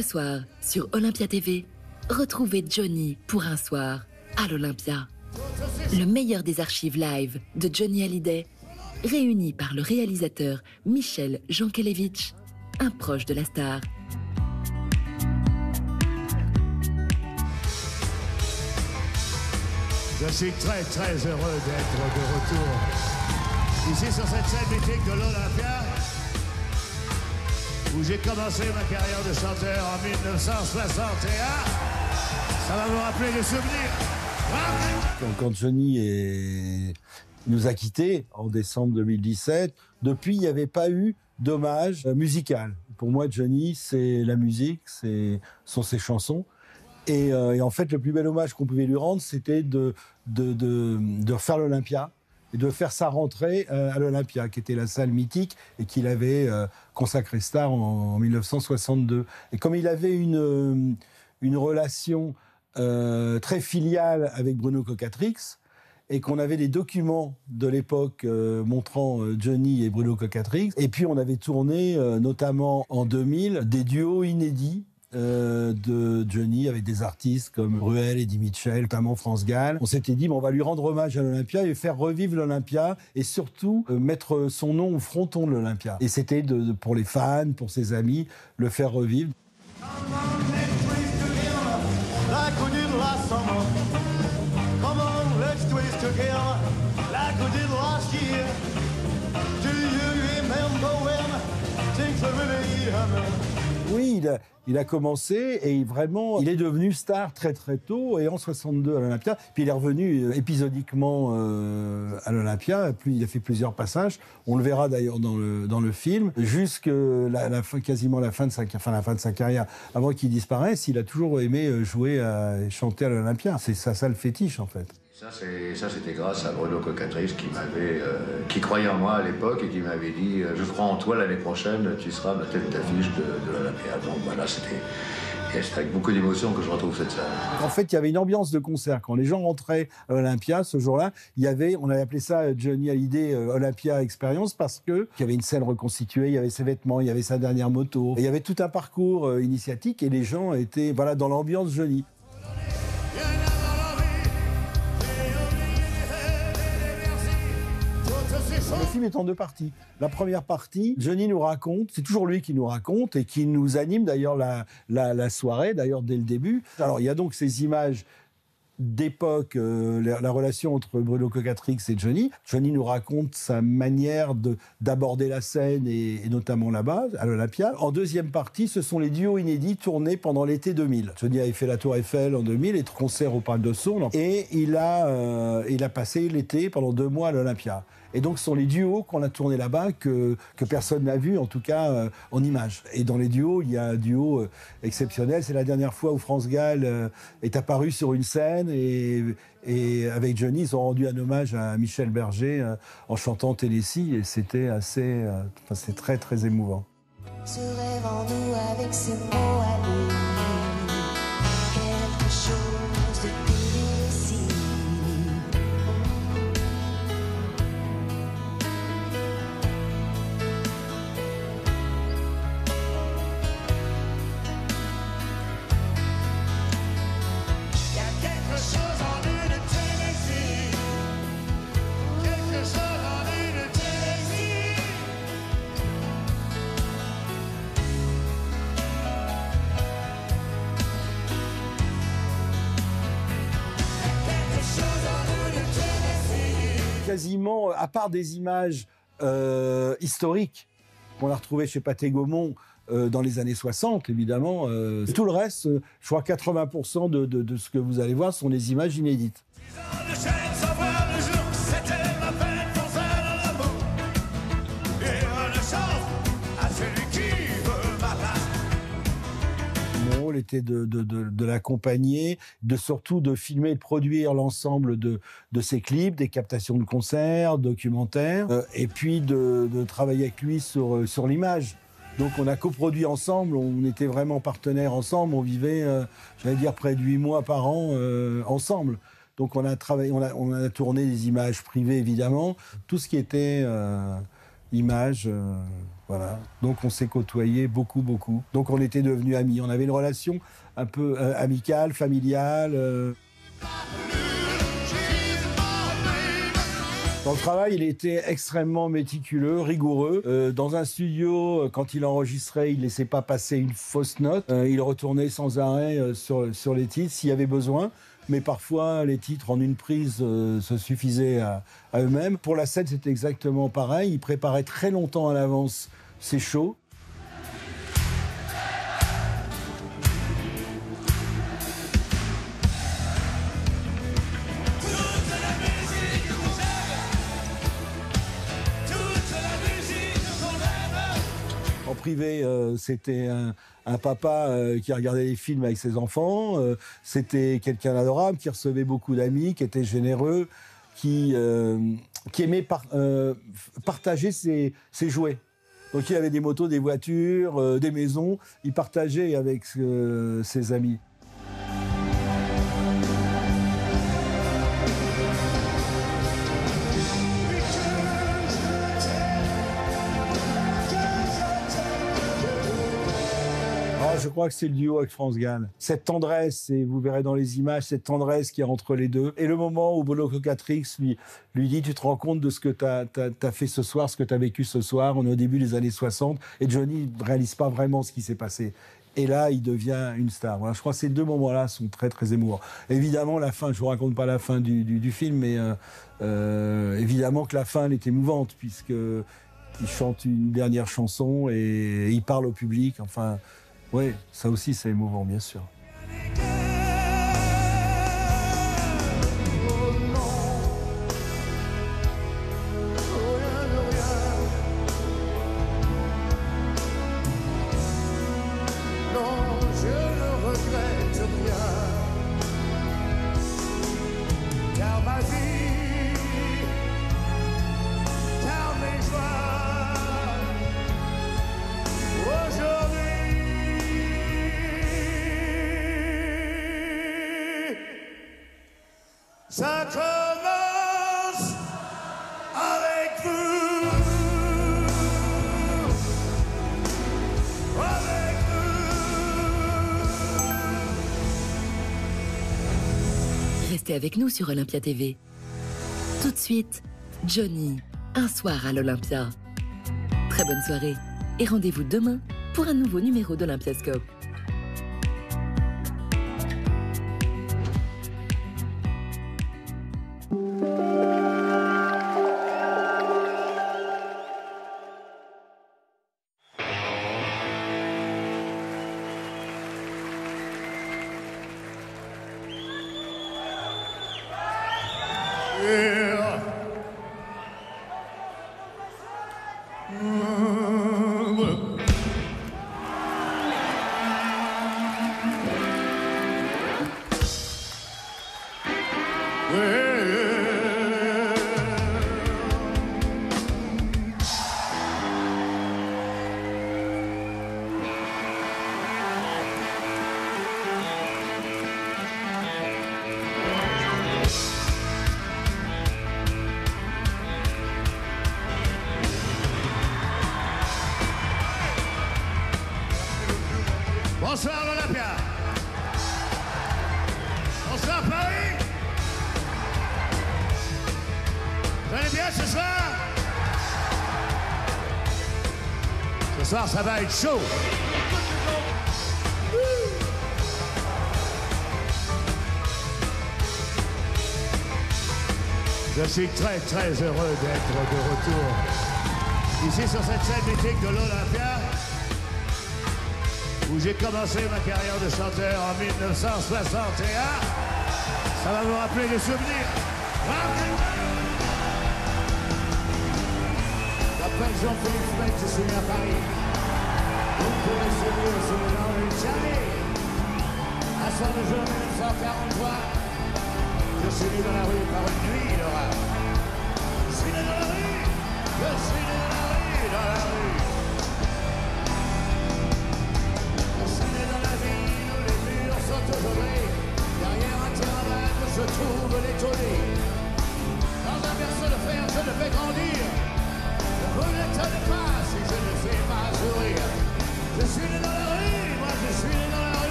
Ce soir, sur Olympia TV, retrouvez Johnny pour un soir à l'Olympia. Le meilleur des archives live de Johnny Hallyday, réuni par le réalisateur Michel Jankelevitch, un proche de la star. Je suis très très heureux d'être de retour ici sur cette scène mythique de l'Olympia, où j'ai commencé ma carrière de chanteur en 1961. Ça va vous rappeler des souvenirs. Quand Johnny nous a quittés en décembre 2017, depuis, il n'y avait pas eu d'hommage musical. Pour moi, Johnny, c'est la musique, ce sont ses chansons. Et en fait, le plus bel hommage qu'on pouvait lui rendre, c'était de refaire l'Olympia et de faire sa rentrée à l'Olympia, qui était la salle mythique et qu'il avait consacrée star en 1962. Et comme il avait une relation très filiale avec Bruno Coquatrix, et qu'on avait des documents de l'époque montrant Johnny et Bruno Coquatrix, et puis on avait tourné, notamment en 2000, des duos inédits de Johnny avec des artistes comme Ruel, Eddie Mitchell, notamment France Gall. On s'était dit, on va lui rendre hommage à l'Olympia et faire revivre l'Olympia et surtout mettre son nom au fronton de l'Olympia. Et c'était pour les fans, pour ses amis, le faire revivre. Oui, il a commencé et vraiment, il est devenu star très très tôt et en 62 à l'Olympia. Puis il est revenu épisodiquement à l'Olympia. Il a fait plusieurs passages. On le verra d'ailleurs dans le film. Jusqu'à quasiment la fin de sa carrière, avant qu'il disparaisse, il a toujours aimé jouer et chanter à l'Olympia. C'est sa salle fétiche en fait. Ça, c'était grâce à Bruno Coquatrix qui croyait en moi à l'époque et qui m'avait dit « Je crois en toi, l'année prochaine, tu seras la tête d'affiche de l'Olympia ». Donc voilà, c'était avec beaucoup d'émotion que je retrouve cette salle. En fait, il y avait une ambiance de concert. Quand les gens rentraient à l'Olympia, ce jour-là, on avait appelé ça Johnny Hallyday Olympia Experience parce qu'il y avait une scène reconstituée, il y avait ses vêtements, il y avait sa dernière moto, il y avait tout un parcours initiatique et les gens étaient dans l'ambiance Johnny. Le film est en deux parties. La première partie, Johnny nous raconte, c'est toujours lui qui nous raconte et qui nous anime d'ailleurs la soirée, d'ailleurs dès le début. Alors il y a donc ces images d'époque, la relation entre Bruno Coquatrix et Johnny. Johnny nous raconte sa manière d'aborder la scène et notamment là-bas, à l'Olympia. En deuxième partie, ce sont les duos inédits tournés pendant l'été 2000. Johnny avait fait la Tour Eiffel en 2000 et concert au Palais de Chaillot. Et il a passé l'été pendant 2 mois à l'Olympia. Et donc, ce sont les duos qu'on a tournés là-bas que personne n'a vu, en tout cas en images. Et dans les duos, il y a un duo exceptionnel. C'est la dernière fois où France Gall est apparue sur une scène. Et avec Johnny, ils ont rendu un hommage à Michel Berger en chantant Tennessee. Et c'était c'est très, très émouvant. Ce rêve en nous avec ses mots à nous. Quelque chose de Tennessee. Quasiment, à part des images historiques qu'on a retrouvées chez Pathé Gaumont dans les années 60, évidemment, tout le reste, je crois 80% de ce que vous allez voir sont des images inédites. Était de l'accompagner, surtout de filmer et de produire l'ensemble de ses clips, des captations de concerts, documentaires, et puis de travailler avec lui sur l'image. Donc on a coproduit ensemble, on était vraiment partenaires ensemble, on vivait, j'allais dire, près de 8 mois par an ensemble. Donc on a tourné des images privées évidemment, tout ce qui était images. Voilà. Donc on s'est côtoyés beaucoup. Donc on était devenus amis. On avait une relation un peu amicale, familiale. Dans le travail, il était extrêmement méticuleux, rigoureux. Dans un studio, quand il enregistrait, il ne laissait pas passer une fausse note. Il retournait sans arrêt sur les titres s'il y avait besoin. Mais parfois, les titres en une prise se suffisaient à eux-mêmes. Pour la scène, c'était exactement pareil. Il préparait très longtemps à l'avance ses shows. C'était un papa qui regardait les films avec ses enfants, c'était quelqu'un d'adorable qui recevait beaucoup d'amis, qui était généreux, qui aimait partager ses jouets. Donc il avait des motos, des voitures, des maisons, il partageait avec ses amis. Je crois que c'est le duo avec France Gall. Cette tendresse, et vous verrez dans les images, cette tendresse qu'il y a entre les deux. Et le moment où Bruno Coquatrix lui dit « Tu te rends compte de ce que tu as fait ce soir, ce que tu as vécu ce soir ?» On est au début des années 60 et Johnny ne réalise pas vraiment ce qui s'est passé. Et là, il devient une star. Voilà, je crois que ces deux moments-là sont très, très émouvants. Évidemment, la fin, je ne vous raconte pas la fin du film, mais évidemment que la fin, elle est émouvante puisque il chante une dernière chanson et il parle au public, enfin... Oui, ça aussi, c'est émouvant, bien sûr. Avec nous sur Olympia TV. Tout de suite, Johnny, un soir à l'Olympia. Très bonne soirée et rendez-vous demain pour un nouveau numéro d'Olympiascope. Bonsoir l'Olympia. Bonsoir Paris. Vous allez bien ce soir? Ce soir ça va être chaud. Je suis très très heureux d'être de retour ici sur cette scène mythique de l'Olympia, où j'ai commencé ma carrière de chanteur en 1961. Ça va vous rappeler des souvenirs. D'après Jean-Philippe Fleck, je suis à Paris. Vous pouvez suivre ce nom de Charlie. À soir de jour 1943, je suis né dans la rue par une nuit de rêve. Je suis né dans la rue, je suis né dans la rue. Derrière un terrain vague, je trouve l'étonné. Dans un berceau de fer, je le fais grandir.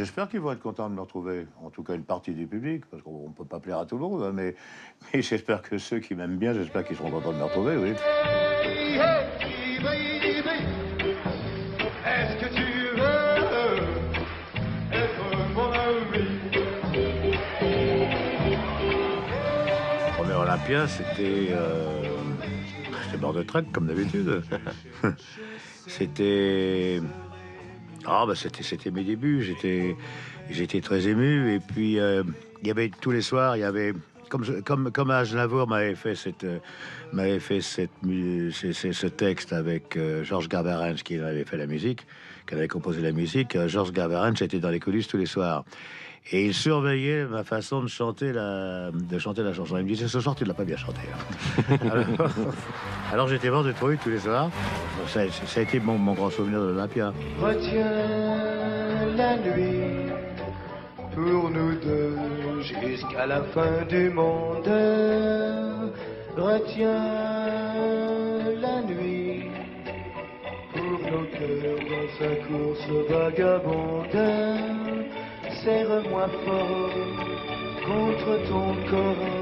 j'espère qu'ils vont être contents de me retrouver. En tout cas, une partie du public, parce qu'on ne peut pas plaire à tout le monde. Hein, mais j'espère que ceux qui m'aiment bien, j'espère qu'ils seront contents de me retrouver, oui. Est-ce que tu veux être mon ami? Premier Olympia, c'était... J'étais mort de traite, comme d'habitude. C'était... Ah, bah c'était mes débuts, j'étais très ému. Et puis, il y avait tous les soirs, il y avait... Comme Aznavour m'avait fait ce texte avec Georges Garvarentz, qui avait fait la musique, qui avait composé la musique, Georges Garvarentz était dans les coulisses tous les soirs. Et il surveillait ma façon de chanter la chanson. Il me disait, ce soir, tu ne l'as pas bien chanté. Alors j'étais mort de trouille tous les soirs. Ça a été mon grand souvenir de l'Olympia. Retiens la nuit pour nous deux jusqu'à la fin du monde. Retiens la nuit pour nos cœurs dans sa course vagabonde. Serre-moi fort contre ton corps.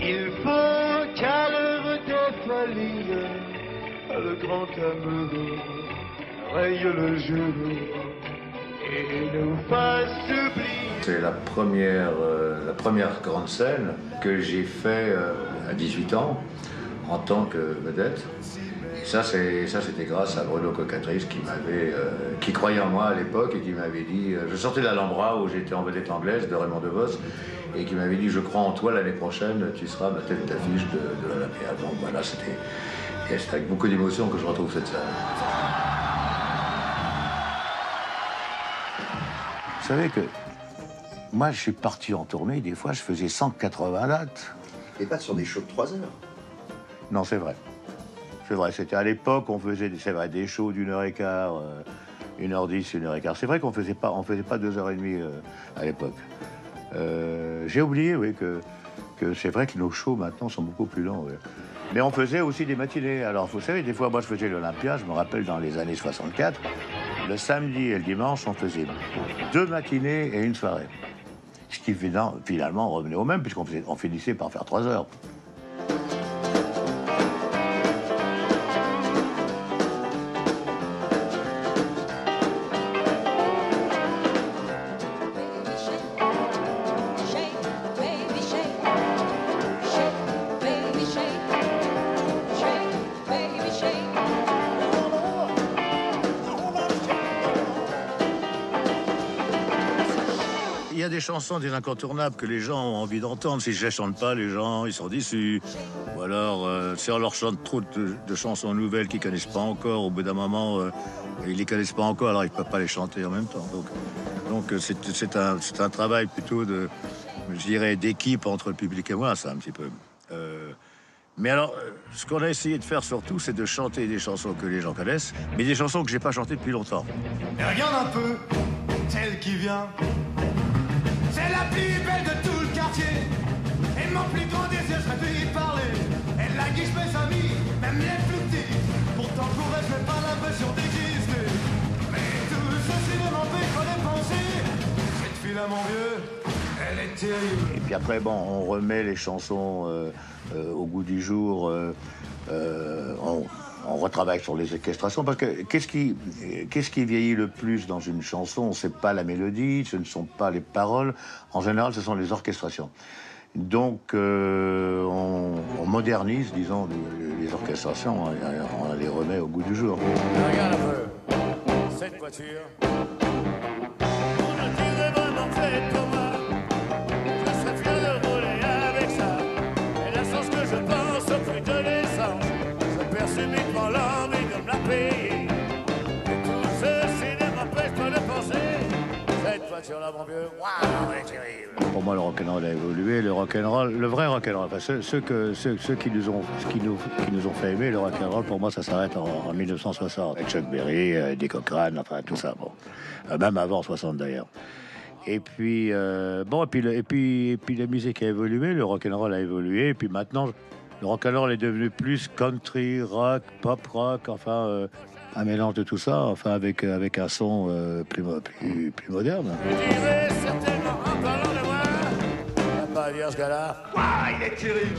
Il faut qu'à l'heure des folies le grand amour raye le jour et nous fasse oublier. C'est la première grande scène que j'ai fait à 18 ans en tant que vedette. Et ça, c'était grâce à Bruno Coquatrix qui croyait en moi à l'époque et qui m'avait dit... je sortais de l'Alhambra où j'étais en vedette anglaise de Raymond Devos et qui m'avait dit « Je crois en toi, l'année prochaine, tu seras ma tête d'affiche de l'Olympia ». Donc voilà, c'était avec beaucoup d'émotion que je retrouve cette scène. Vous savez que... Moi, je suis parti en tournée, des fois, je faisais 180 dates. Et pas sur des shows de 3 heures. Non, c'est vrai. C'est vrai, c'était à l'époque, on faisait des shows d'1h15, 1h10, 1h15. C'est vrai qu'on ne faisait pas 2h30 à l'époque. J'ai oublié, oui, que c'est vrai que nos shows, maintenant, sont beaucoup plus lents. Oui. Mais on faisait aussi des matinées. Alors, vous savez, des fois, moi, je faisais l'Olympia, je me rappelle, dans les années 64, le samedi et le dimanche, on faisait 2 matinées et 1 soirée. Ce qui, finalement, revenait au même, puisqu'on finissait par faire 3 heures. Chansons des incontournables que les gens ont envie d'entendre. Si je ne chante pas, les gens, ils sont déçus. Ou alors, si on leur chante trop de chansons nouvelles qu'ils ne connaissent pas encore, au bout d'un moment, ils ne les connaissent pas encore, alors ils ne peuvent pas les chanter en même temps. Donc c'est un travail plutôt de, je dirais, d'équipe entre le public et moi, ça, un petit peu. Mais alors, ce qu'on a essayé de faire surtout, c'est de chanter des chansons que les gens connaissent, mais des chansons que je n'ai pas chantées depuis longtemps. Et regarde un peu, celle qui vient... C'est la plus belle de tout le quartier. Et mon plus grand désir serait de lui parler. Elle la guiche mes amis, même les plus petits. Pourtant pourrais-je n'ai pas l'impression d'exister. Mais tout ceci ne m'empêche pas les pensées. Cette fille là mon vieux, elle est terrible. Et puis après bon, on remet les chansons au goût du jour. On retravaille sur les orchestrations, parce que qu'est-ce qui vieillit le plus dans une chanson? C'est pas la mélodie, ce ne sont pas les paroles. En général, ce sont les orchestrations. Donc, on modernise, disons, les orchestrations, on les remet au goût du jour. Regarde un peu, cette voiture. Pour moi, le rock'n'roll a évolué. Le rock'n'roll, le vrai rock'n'roll, enfin, ceux qui nous ont fait aimer le rock'n'roll, pour moi, ça s'arrête en 1960. Et Chuck Berry, Eddie Cochran, enfin tout ça. Bon, même avant 60 d'ailleurs. Et puis la musique a évolué, le rock'n'roll a évolué, et puis maintenant, le rock'n'roll est devenu plus country, rock, pop rock, enfin. un mélange de tout ça, enfin avec un son plus moderne. Je dirais certainement en parlant de moi. Ah, pas bien ce gars-là. Ah, il est terrible.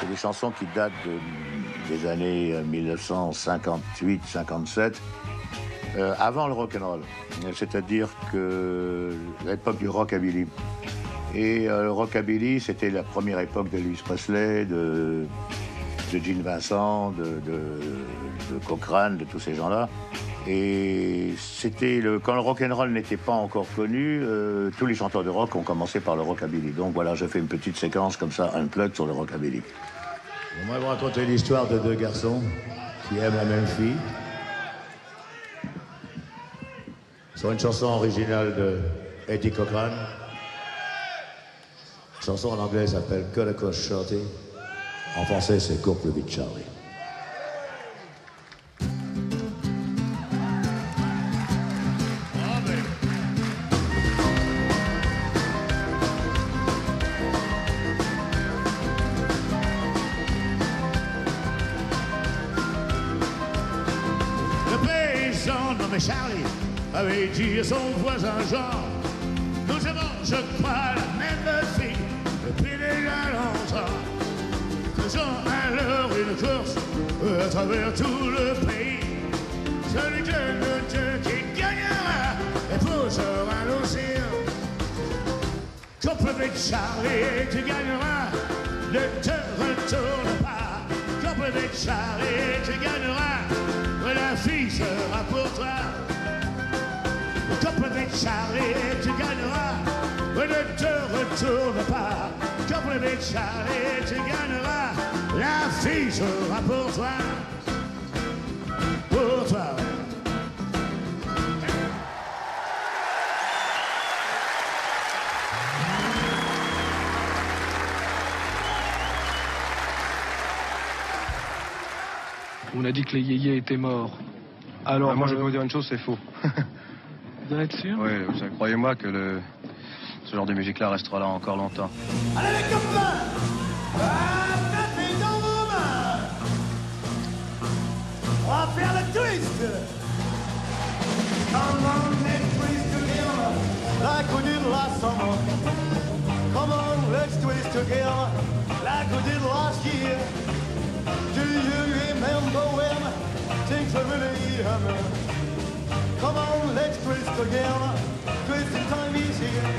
C'est des chansons qui datent des années 1958-57. Avant le rock'n'roll, c'est-à-dire que l'époque du rockabilly. Et le rockabilly, c'était la première époque de Louis Presley, de Gene Vincent, de Cochran, de tous ces gens-là. Et c'était quand le rock'n'roll n'était pas encore connu, tous les chanteurs de rock ont commencé par le rockabilly. Donc voilà, j'ai fait une petite séquence comme ça, un plug sur le rockabilly. Moi, je vais raconter l'histoire de deux garçons qui aiment la même fille. Sur une chanson originale de Eddie Cochran. La chanson en anglais s'appelle Cut Across Shorty. En français, c'est Cours plus vite, Charlie. Le paysan nommé Charlie avait dit à son voisin Jean, nous avons, je crois, la même fille depuis déjà longtemps. Faisons alors une course à travers tout le pays. Celui de nous deux qui gagnera épousera l'océan. Cours plus vite, Charlie, tu gagneras, ne te retourne pas. Cours plus vite, Charlie, tu gagneras, la fille sera pour toi. Cours plus vite, Charlie, tu gagneras, ne te retourne pas. Cours plus vite, Charlie, tu gagneras, la fille sera pour toi. Pour toi. On a dit que les yéyés étaient morts. Alors, moi, je peux vous dire une chose, c'est faux. Vous en êtes sûr ? Oui, croyez-moi que ce genre de musique-là restera là encore longtemps. Allez les copains, tapez dans vos mains. On va faire le twist. Comment let's twist together, like we did last summer. Come on, let's twist together, like we did last year. Do you remember when things were really hammered? Come on, let's twist together. Twisting time is here.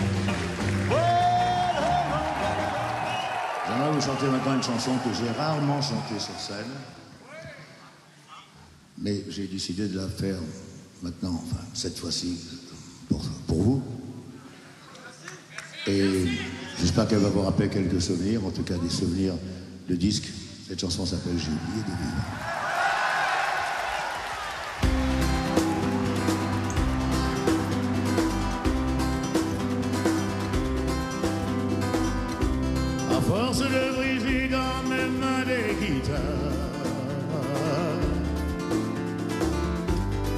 J'aimerais vous chanter maintenant une chanson que j'ai rarement chantée sur scène. Mais j'ai décidé de la faire maintenant, enfin, cette fois-ci, pour vous. Et j'espère qu'elle va vous rappeler quelques souvenirs, en tout cas des souvenirs de disques. Cette chanson s'appelle J'ai oublié de vivre.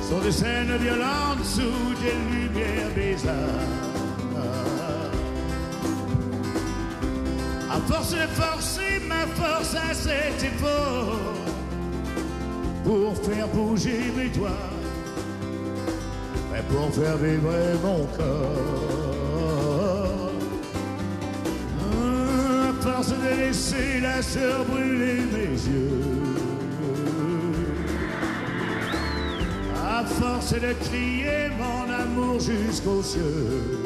Sont des scènes violentes sous des lumières bizarres. À force de forcer ma force à cet effort pour faire bouger mes doigts, mais pour faire vibrer mon corps. À force de laisser la sueur brûler mes yeux, à force de crier mon amour jusqu'aux cieux,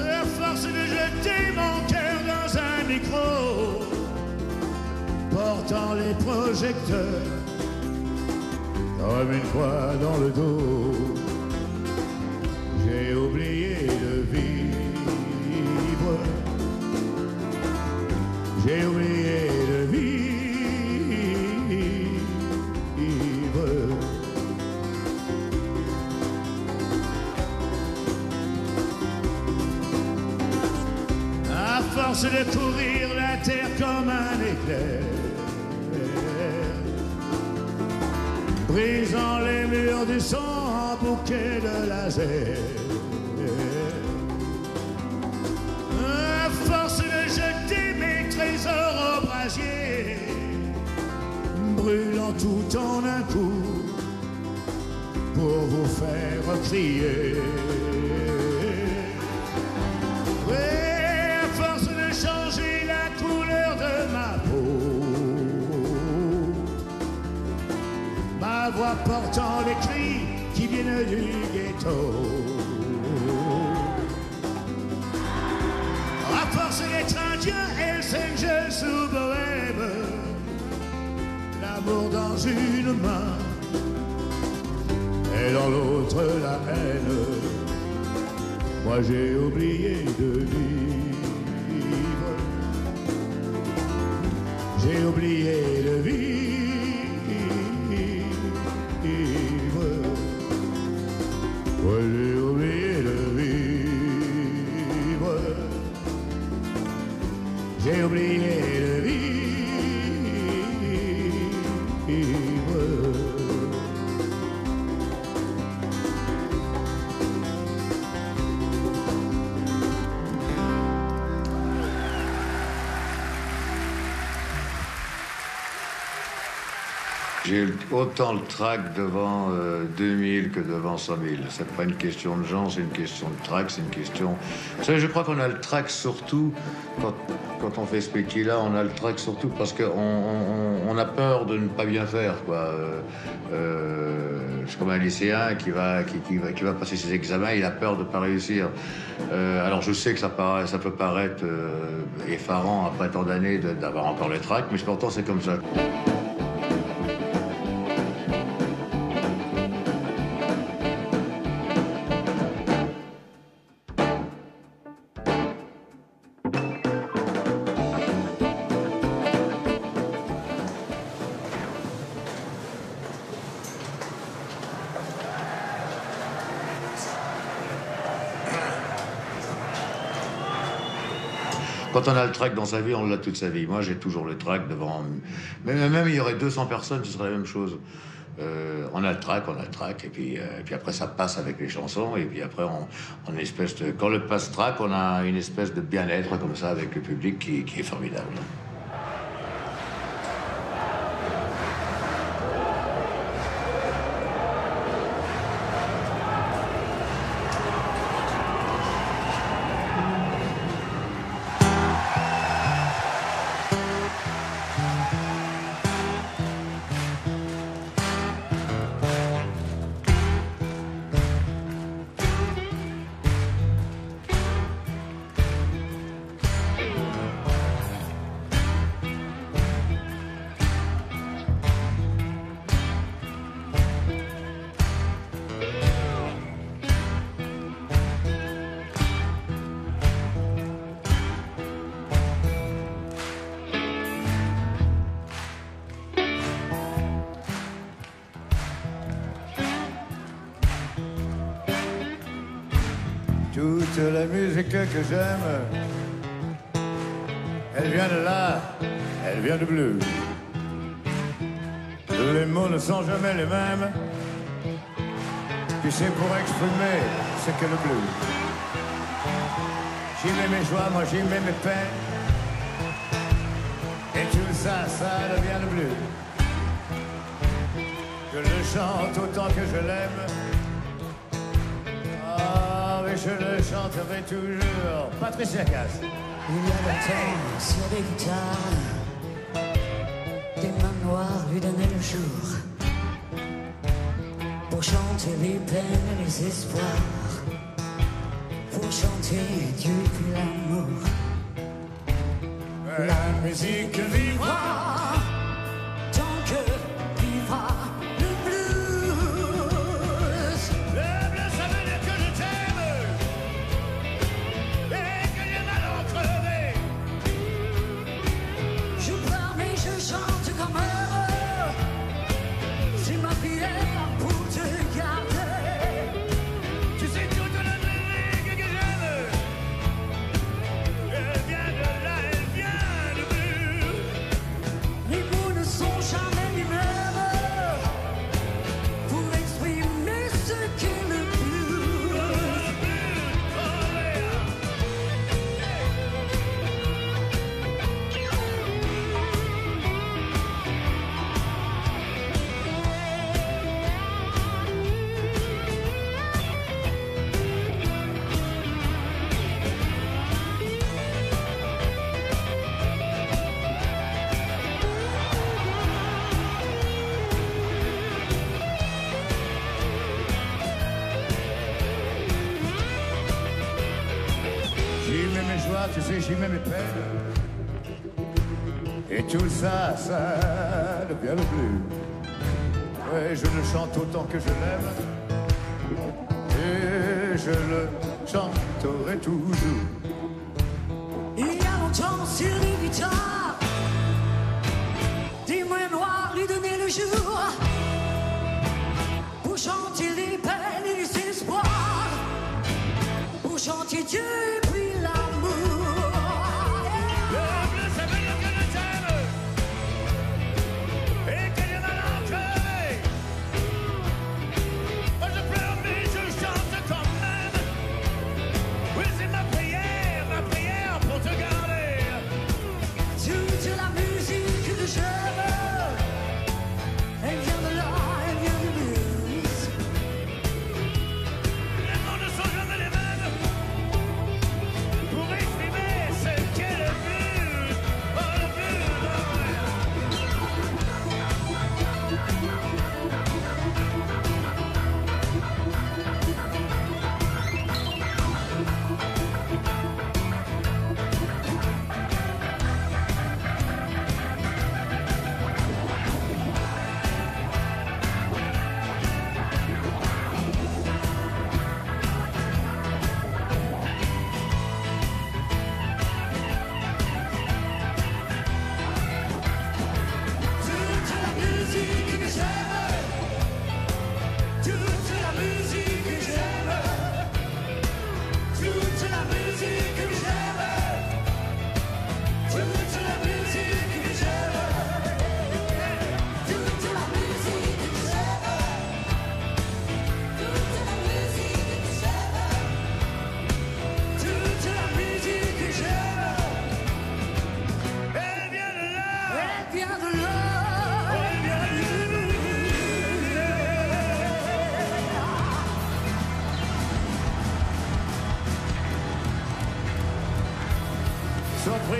à force de jeter mon cœur dans un micro, portant les projecteurs comme une fois dans le dos. J'ai oublié de vivre. J'ai oublié de vivre. À force de courir la terre comme un éclair, brisant les murs du son en bouquet de laser. À force de jeter mes trésors au brasier, brûlant tout en un coup pour vous faire crier. Et à force de changer la couleur de ma peau, ma voix portant les cris qui viennent du ghetto. À force d'être indien, Hells Angels ou bohème, l'amour dans une main et dans l'autre la haine. Moi j'ai oublié de vivre, j'ai oublié de vivre, moi j'ai oublié de vivre, j'ai oublié de vivre. J'ai autant le trac devant 2000 que devant 100 000. C'est pas une question de gens, c'est une question de trac, c'est une question... Vous savez, je crois qu'on a le trac surtout, quand on fait ce métier-là, on a le trac surtout parce qu'on a peur de ne pas bien faire, quoi. C'est comme un lycéen qui va passer ses examens, il a peur de ne pas réussir. Alors je sais que ça peut paraître effarant après tant d'années d'avoir encore le trac, mais pourtant c'est comme ça. Quand on a le trac dans sa vie, on l'a toute sa vie. Moi, j'ai toujours le trac devant... Même il y aurait 200 personnes, ce serait la même chose. On a le trac, et puis après, ça passe avec les chansons, et puis après, on une espèce de... Quand le passe-trac, on a une espèce de bien-être, comme ça, avec le public, qui est formidable. La musique que j'aime, elle vient de là, elle vient de bleu. Les mots ne sont jamais les mêmes, puis c'est pour exprimer ce que le bleu. J'y mets mes joies, moi j'y mets mes peines, et tout ça, ça devient le bleu. Je le chante autant que je l'aime, je le chanterai toujours. Patricia Casse. Il y a le temps sur des guitares, des mains noires lui donnaient le jour, pour chanter les peines et les espoirs, pour chanter Dieu et l'amour. La musique vivra tant que vivra. We tu sais, j'y mets mes peines. Et tout ça, ça ne vient plus. Ouais, je le chante autant que je l'aime. Et je le chanterai toujours. Il y a longtemps sur les guitares, des moyens noirs lui donnaient le jour pour chanter les peines et les espoirs, pour chanter Dieu et puis l'amour. Le bleu s'appelle le canadien et qu'il y en a l'entrée. Moi je pleure mais je chante quand même. Oui, c'est ma prière pour te garder. Toute la musique que j'aime, elle vient de là, elle vient de blues. Les mots ne sont jamais les mêmes pour exprimer ce qu'est le blues. Oh, le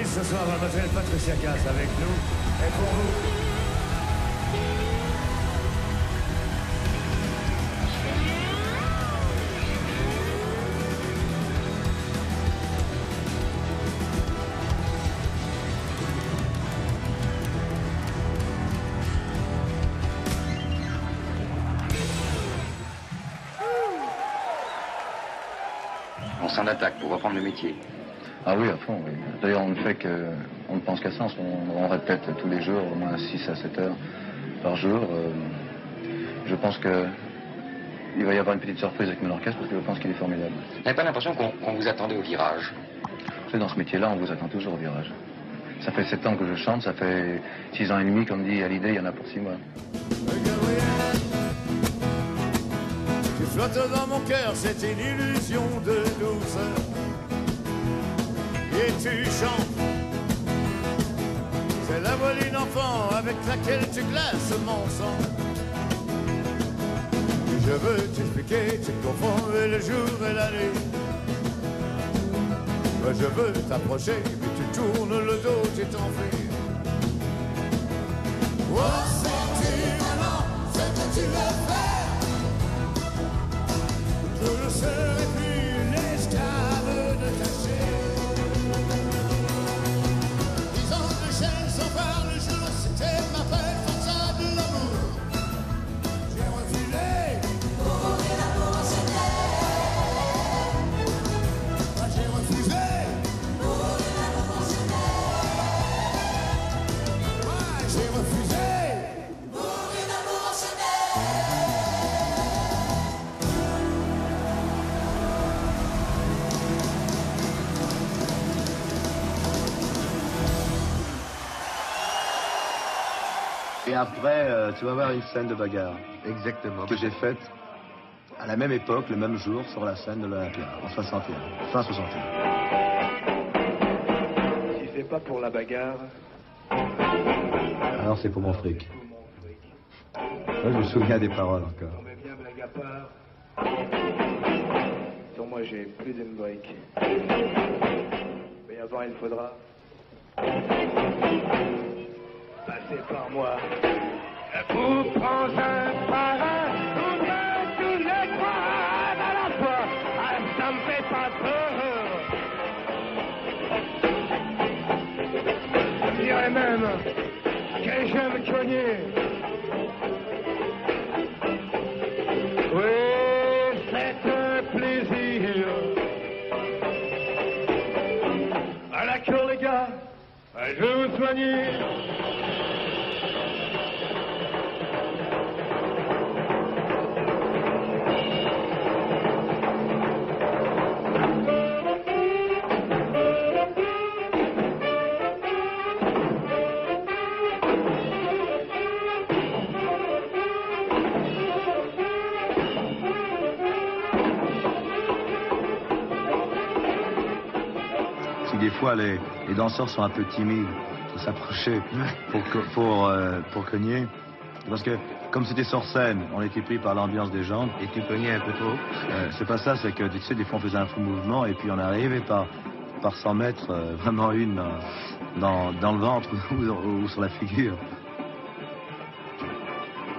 ce soir, mademoiselle Patricia Cass avec nous et pour vous. On s'en attaque pour reprendre le métier. Ah oui, à fond, oui. D'ailleurs, on ne fait que, on ne pense qu'à ça, on répète tous les jours, au moins 6 à 7 heures par jour. Je pense qu'il va y avoir une petite surprise avec mon orchestre, parce que je pense qu'il est formidable. Vous n'avez pas l'impression qu'on vous attendait au virage? C'est dans ce métier-là, on vous attend toujours au virage. Ça fait 7 ans que je chante, ça fait 6 ans et demi, comme dit Hallyday, il y en a pour 6 mois. Gabriel, tu flottes dans mon cœur, c'est une illusion de 12 heures. Et tu chantes, c'est la voix d'une enfant avec laquelle tu glaces mon sang. Et je veux t'expliquer, tu confonds le jour et la nuit. Moi je veux t'approcher, puis tu tournes le dos, tu t'enfuis. Oh, c'est-tu maman, ce que tu veux faire? Je ne serai plus l'esclave de ta chair. Et après, tu vas voir une scène de bagarre. Exactement. Que j'ai faite à la même époque, le même jour, sur la scène de l'Olympia, en 61, fin 61. Si c'est pas pour la bagarre... Alors c'est pour mon fric. Moi, je me souviens des paroles encore. Sur moi, j'ai plus d'une brique. Mais avant, il faudra... passer par moi. Pour prendre un par un, on vient tous les trois à la fois. Ah, ça me fait pas peur. Oui, c'est un plaisir. À la cour, les gars, je vais vous soigner. Des fois, les danseurs sont un peu timides, ils s'approchaient pour cogner. Parce que, comme c'était sur scène, on était pris par l'ambiance des gens. Et tu cognais un peu trop. C'est pas ça, c'est que, tu sais, des fois on faisait un faux mouvement et puis on arrivait par 100 mètres, vraiment une dans le ventre ou sur la figure.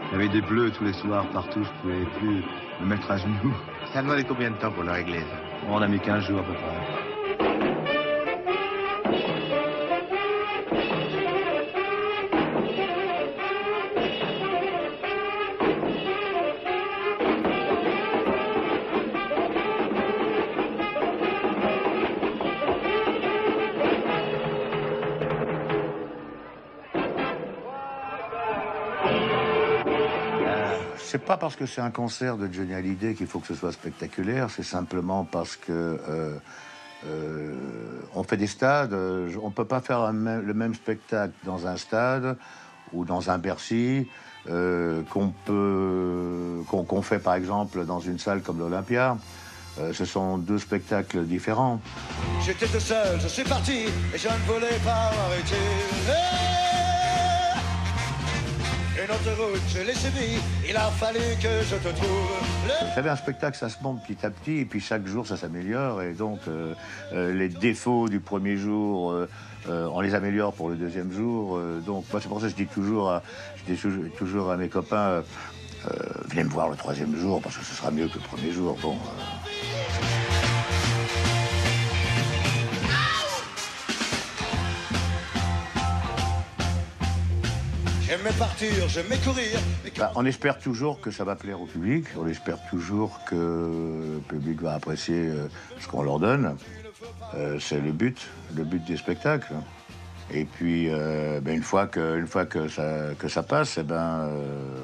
Il y avait des bleus tous les soirs, partout, je pouvais plus me mettre à genoux. Ça demandait combien de temps pour le régler? On a mis 15 jours à peu près. C'est pas parce que c'est un concert de Johnny Hallyday qu'il faut que ce soit spectaculaire, c'est simplement parce que on fait des stades, on peut pas faire le même spectacle dans un stade ou dans un Bercy qu'on fait par exemple dans une salle comme l'Olympia. Ce sont deux spectacles différents. J'étais tout seul, je suis parti et je ne voulais pas m'arrêter. Hey! Une autre route, je l'ai subi, il a fallu que je te trouve. Vous savez, un spectacle, ça se monte petit à petit, et puis chaque jour, ça s'améliore. Et donc, les défauts du premier jour, on les améliore pour le deuxième jour. Donc, moi, c'est pour ça que je dis toujours à mes copains, venez me voir le troisième jour, parce que ce sera mieux que le premier jour. Bon. J'aimais partir, j'aimais courir. Bah, on espère toujours que ça va plaire au public. On espère toujours que le public va apprécier ce qu'on leur donne. C'est le but des spectacles. Et puis, bah, une fois que ça passe, eh ben,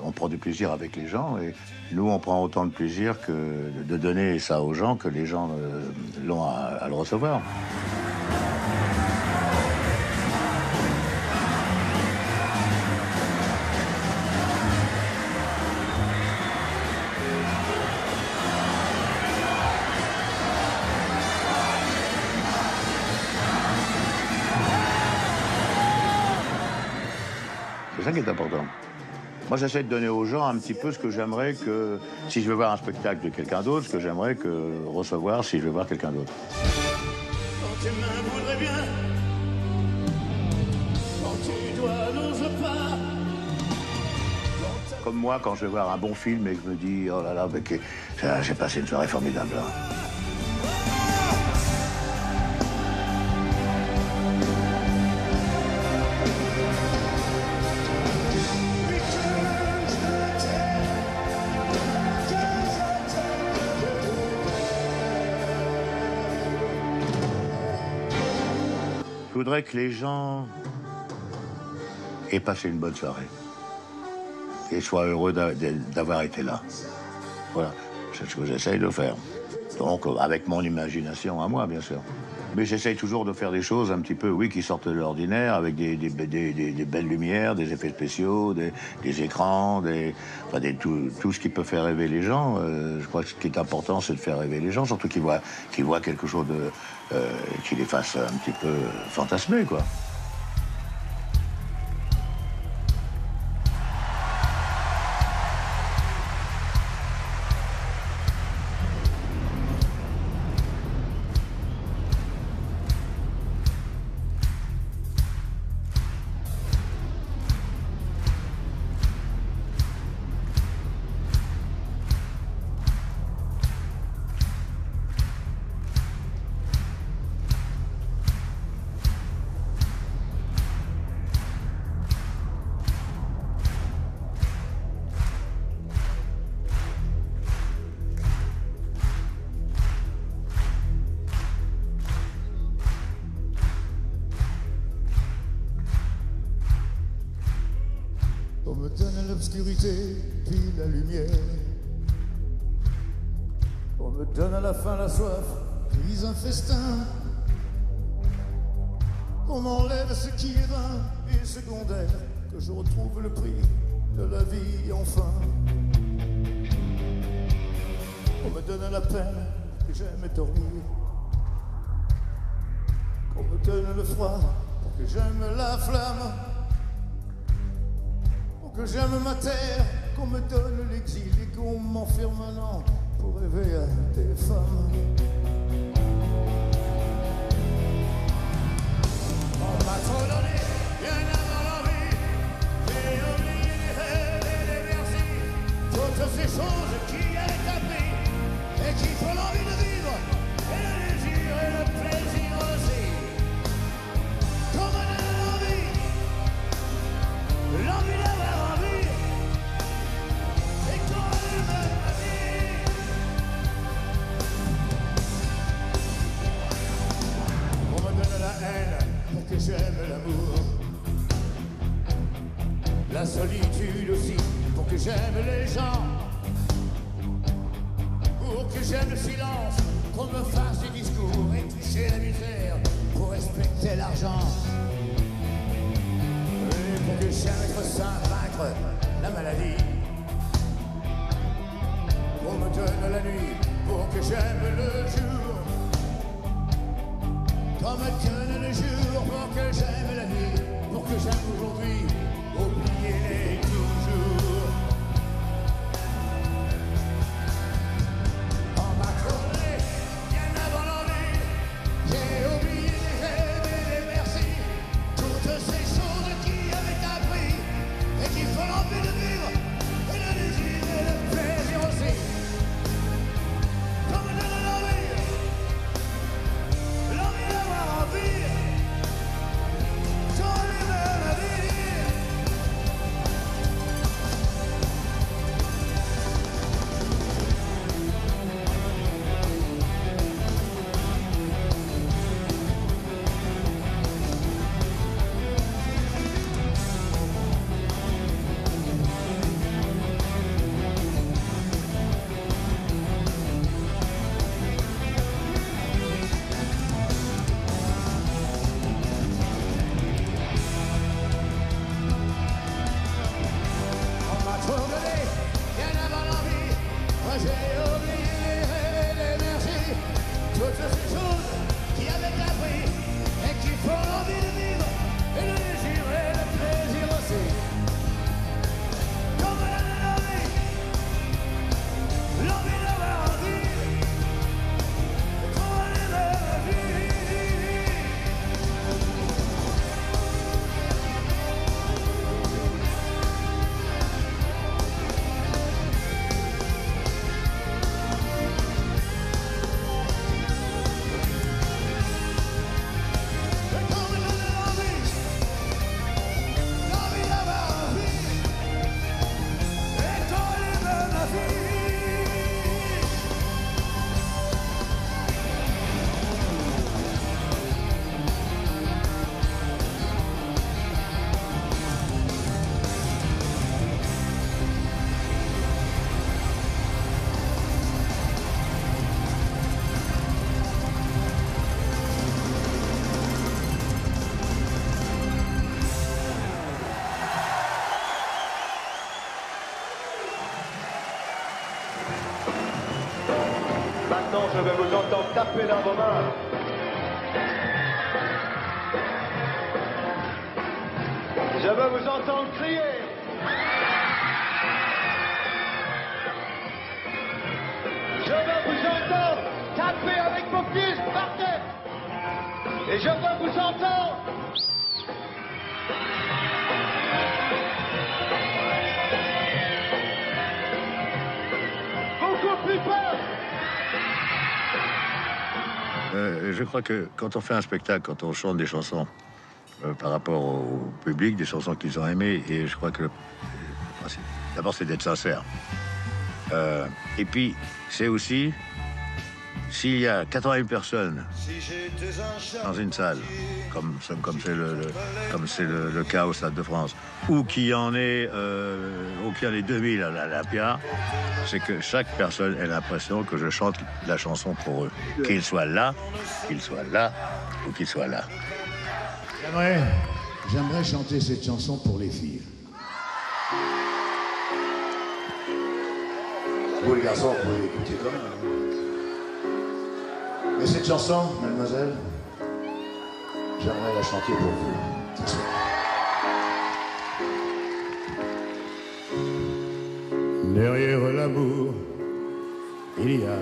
on prend du plaisir avec les gens. Et nous, on prend autant de plaisir que de donner ça aux gens que les gens l'ont à le recevoir. C'est ça qui est important. Moi, j'essaie de donner aux gens un petit peu ce que j'aimerais que, si je veux voir un spectacle de quelqu'un d'autre, ce que j'aimerais que recevoir si je veux voir quelqu'un d'autre. Quand tes mains voudraient bien, quand tu dois n'ose pas. Comme moi, quand je vais voir un bon film et que je me dis, oh là là, j'ai passé une soirée formidable. Hein. Je voudrais que les gens aient passé une bonne soirée et soient heureux d'avoir été là. Voilà, c'est ce que j'essaye de faire. Donc, avec mon imagination à moi, bien sûr. Mais j'essaye toujours de faire des choses un petit peu, oui, qui sortent de l'ordinaire, avec des belles lumières, des effets spéciaux, des écrans, tout ce qui peut faire rêver les gens. Je crois que ce qui est important, c'est de faire rêver les gens, surtout qu'ils voient quelque chose de, qui les fasse un petit peu fantasmer, quoi. On me donne l'obscurité, puis la lumière. On me donne à la fin la soif, puis un festin. On m'enlève ce qui est vain et secondaire, que je retrouve le prix de la vie enfin. On me donne la peine que j'aime dormir. On me donne le froid pour que j'aime la flamme. Pour que j'aime ma terre, qu'on me donne l'exil et qu'on m'enferme un an pour rêver à des femmes. On m'a trop donné, bien dans la vie, j'ai oublié les Bercy, toutes ces choses qui étaient tapies et qui font l'envie de vivre et le désir et le plaisir aussi. Comme on a l'envie d'avoir envie, et quand elle me l'a dit. On me donne la haine pour que j'aime l'amour, la solitude aussi pour que j'aime les gens, pour que j'aime le silence, qu'on me fasse des discours et toucher la misère pour respecter l'argent. Pour que j'aime être sain, vaincre la maladie. On me donne la nuit, pour que j'aime le jour. Qu'on me donne le jour, pour que j'aime la nuit. Pour que j'aime aujourd'hui, oubliez-les toujours. On m'a collé, bien avant l'envie. J'ai oublié les merci, toutes ces choses qui et qu'il faut l'envie de vivre, et le désir et le plaisir aussi. Comme on donne l'envie d'avoir envie, quand lui-même a Je vais vous entendre taper dans vos mains. Je veux vous entendre crier. Je veux vous entendre taper avec vos fils par terre. Et je veux vous entendre. Beaucoup plus fort. Je crois que quand on fait un spectacle, quand on chante des chansons par rapport au public, des chansons qu'ils ont aimées, et je crois que d'abord c'est d'être sincère. Et puis c'est aussi S'il y a 80 000 personnes dans une salle, comme c'est le cas au Stade de France, ou qu'il y en ait 2000 à l'Olympia, c'est que chaque personne ait l'impression que je chante la chanson pour eux. Qu'ils soient là, ou qu'ils soient là. J'aimerais chanter cette chanson pour les filles. Vous, les garçons, vous pouvez l'écouter quand même. Mais cette chanson, mademoiselle, j'aimerais la chanter pour vous. Merci. Derrière l'amour, il y a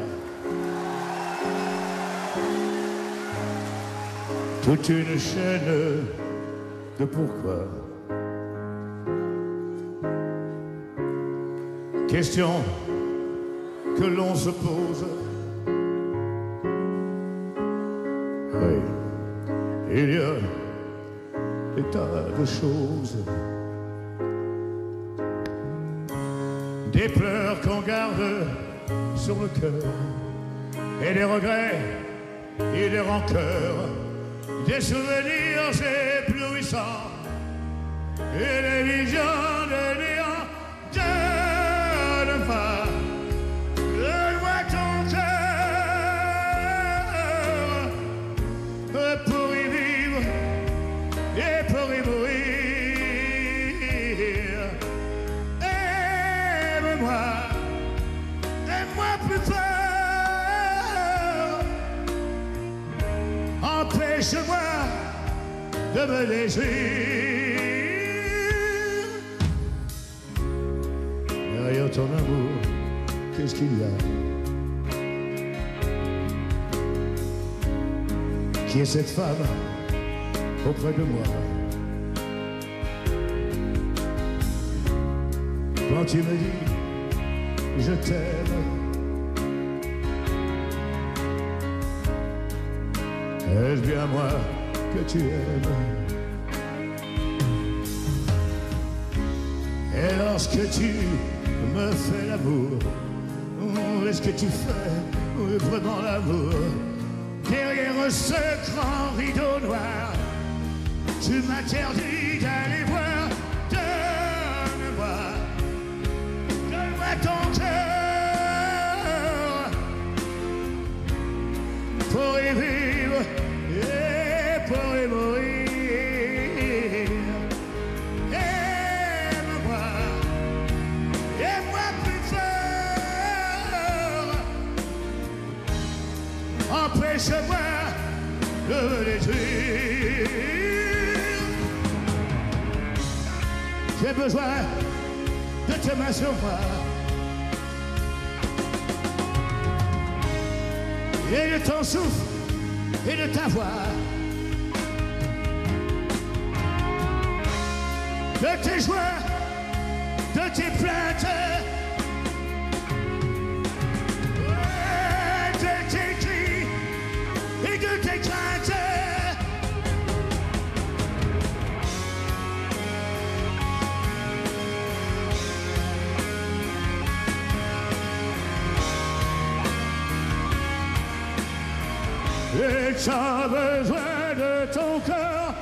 toute une chaîne de pourquoi. Question que l'on se pose. Oui, il y a des tas de choses, des pleurs qu'on garde sur le cœur, et des regrets et des rancœurs, des souvenirs éblouissants et des visions de néant de demain. Empêche-moi de me déjouir. Derrière ton amour, qu'est-ce qu'il y a? Qui est cette femme auprès de moi? Quand tu me dis je t'aime, est-ce bien moi que tu aimes? Et lorsque tu me fais l'amour, est-ce que tu fais vraiment l'amour? Derrière ce grand rideau noir, tu m'interdis d'aller voir. Donne-moi ton cœur pour y vivre. Empêche-moi de me détruire. J'ai besoin de te mains sur moi et de ton souffle et de ta voix, de tes joies, de tes plaintes, et t'as besoin de ton cœur,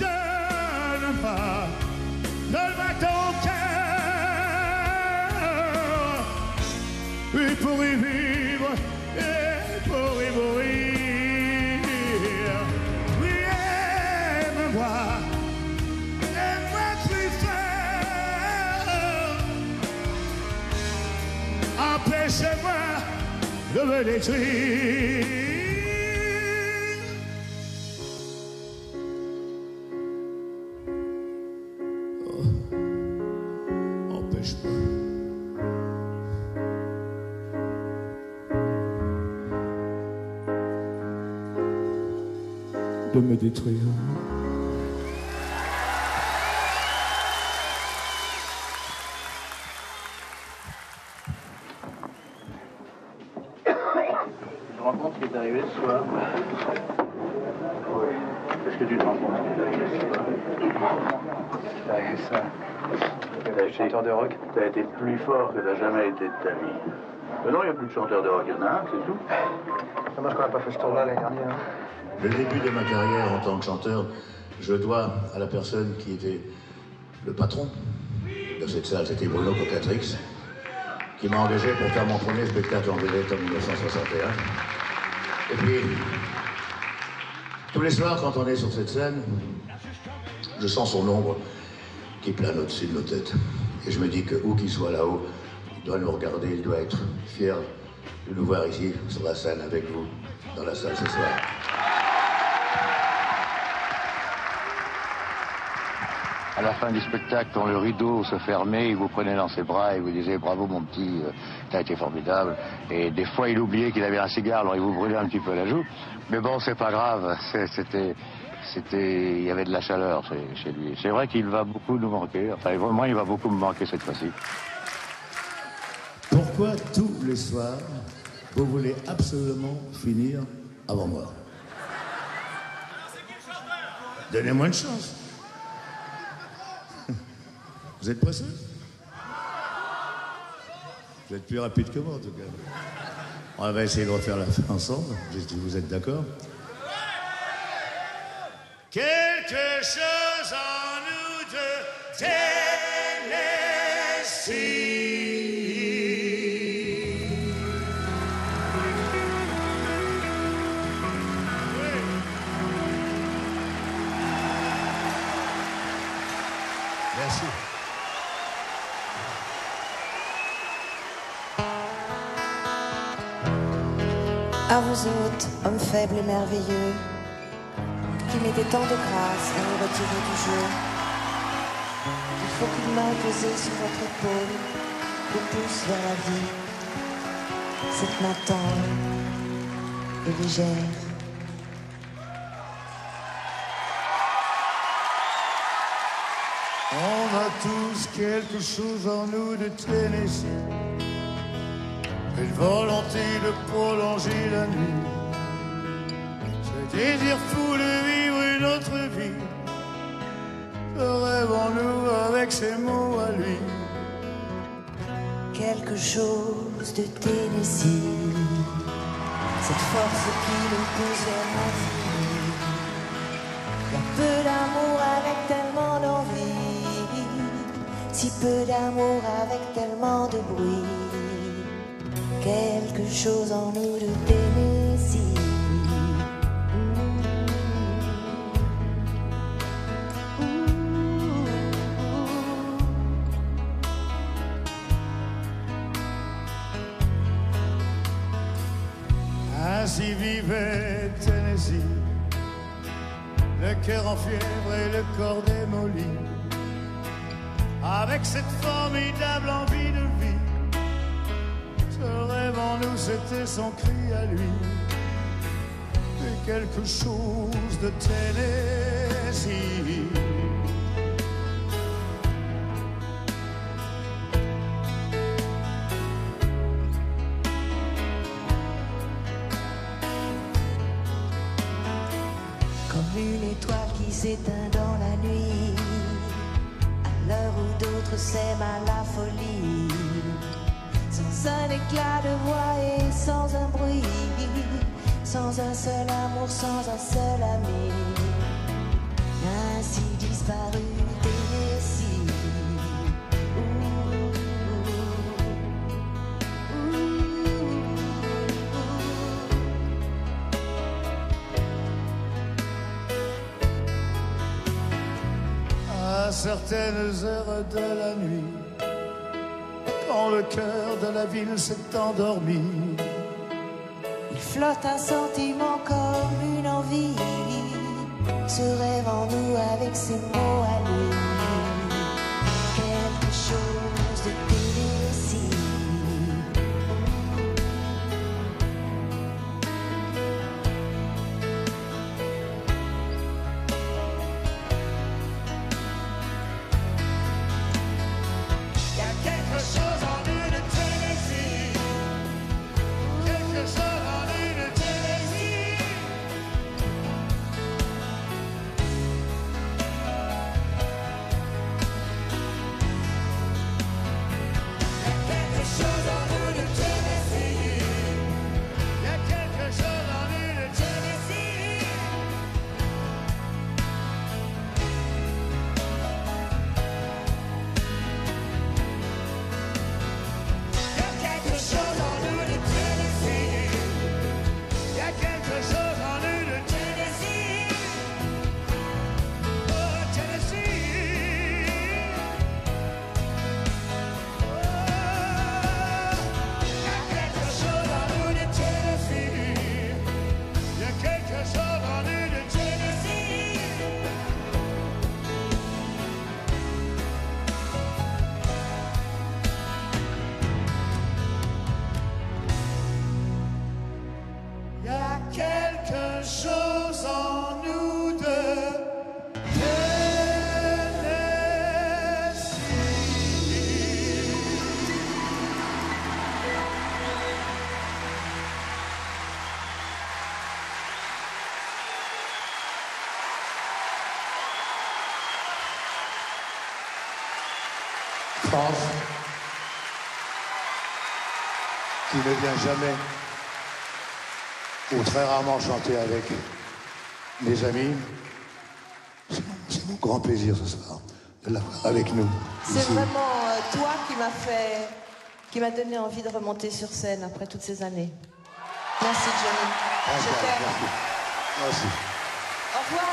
donne-moi ton cœur, et pour y vivre, et pour y mourir, oui, aime-moi plus fort, empêche-moi de me détruire. De me détruire. Une rencontre qui est arrivée ce soir. Oui. Qu'est-ce que tu te rends compte? T'as chanteur de rock, t'as été plus fort que t'as jamais été de ta vie. Mais non, il n'y a plus de chanteur de rock, il y en a un, c'est tout. Dommage qu'on n'a pas fait ce tour-là l'année dernière. Hein. Le début de ma carrière en tant que chanteur, je dois à la personne qui était le patron de cette salle, c'était Bruno Coquatrix, qui m'a engagé pour faire mon premier spectacle en vedette en 1961. Et puis, tous les soirs, quand on est sur cette scène, je sens son ombre qui plane au-dessus de nos têtes. Et je me dis que où qu'il soit là-haut, il doit nous regarder, il doit être fier de nous voir ici, sur la scène, avec vous, dans la salle ce soir. À la fin du spectacle, quand le rideau se fermait, il vous prenait dans ses bras et vous disait « Bravo mon petit, t'as été formidable ». Et des fois, il oubliait qu'il avait un cigare, alors il vous brûlait un petit peu la joue. Mais bon, c'est pas grave, il y avait de la chaleur chez lui. C'est vrai qu'il va beaucoup nous manquer, enfin moi, il va beaucoup me manquer cette fois-ci. Pourquoi tous les soirs, vous voulez absolument finir avant moi? Donnez-moi une chance. Vous êtes pressé? Vous êtes plus rapide que moi, en tout cas. On va essayer de refaire la fin ensemble, si vous êtes d'accord. Quelque chose en nous de Tennessee. À vous autres, hommes faibles et merveilleux, qui mettez tant de grâce à nous retirer du jeu, il faut qu'une main posée sur votre épaule vous pousse vers la vie. Cette main tendre et légère. On a tous quelque chose en nous de Tennessee. Une volonté de prolonger la nuit, ce désir fou de vivre une autre vie, le rêve en nous avec ses mots à lui. Quelque chose de Tennessee, cette force qui nous pousse vers l'infini. Il y a peu d'amour avec tellement d'envie, si peu d'amour avec tellement de bruit. Quelque chose en nous de Tennessee. Ainsi vivait Tennessee, le cœur en fièvre et le corps démoli, avec cette formidable envie de vie. Le rêve en nous, c'était son cri à lui. Et quelque chose de Tennessee. Comme une étoile qui s'éteint dans la nuit, à l'heure où d'autres s'aiment à la folie. Sans un éclat de voix et sans un bruit, sans un seul amour, sans un seul ami. Ainsi disparu Tennessee. À certaines heures de la nuit, quand le cœur de la ville s'est endormi, il flotte un sentiment comme une envie, ce rêve en nous avec ses mots à lui. Quelque chose de Tennessee. Il y a quelque chose. pense, qui ne vient jamais ou très rarement chanter avec mes amis. C'est mon grand plaisir ce soir de l'avoir avec nous. C'est vraiment toi qui m'a donné envie de remonter sur scène après toutes ces années. Merci Johnny. Merci. Je t'aime. Merci. Au revoir.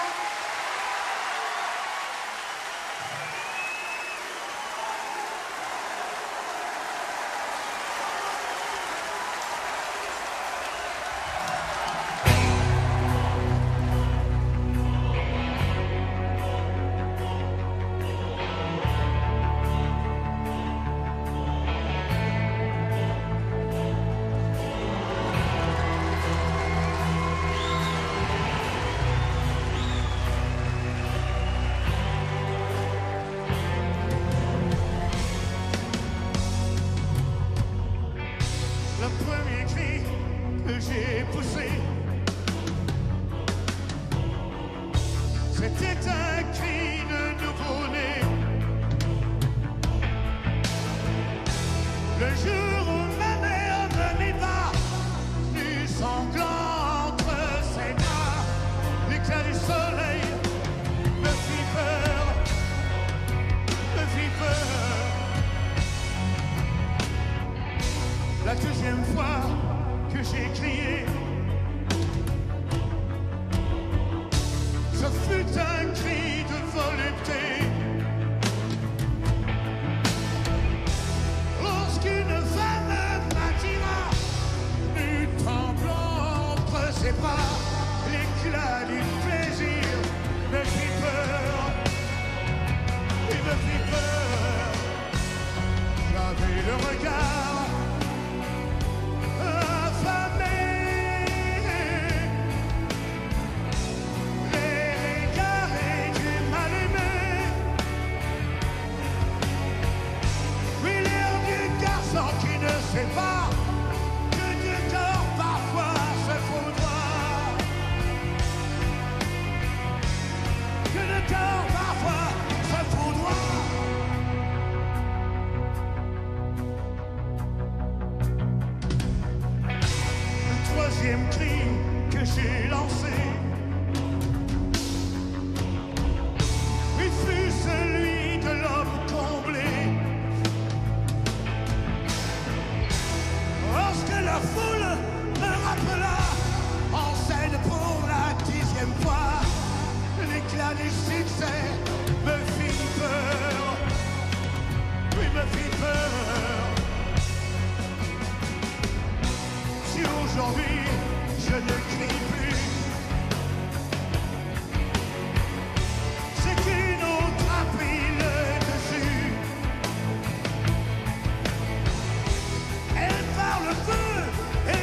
Hey!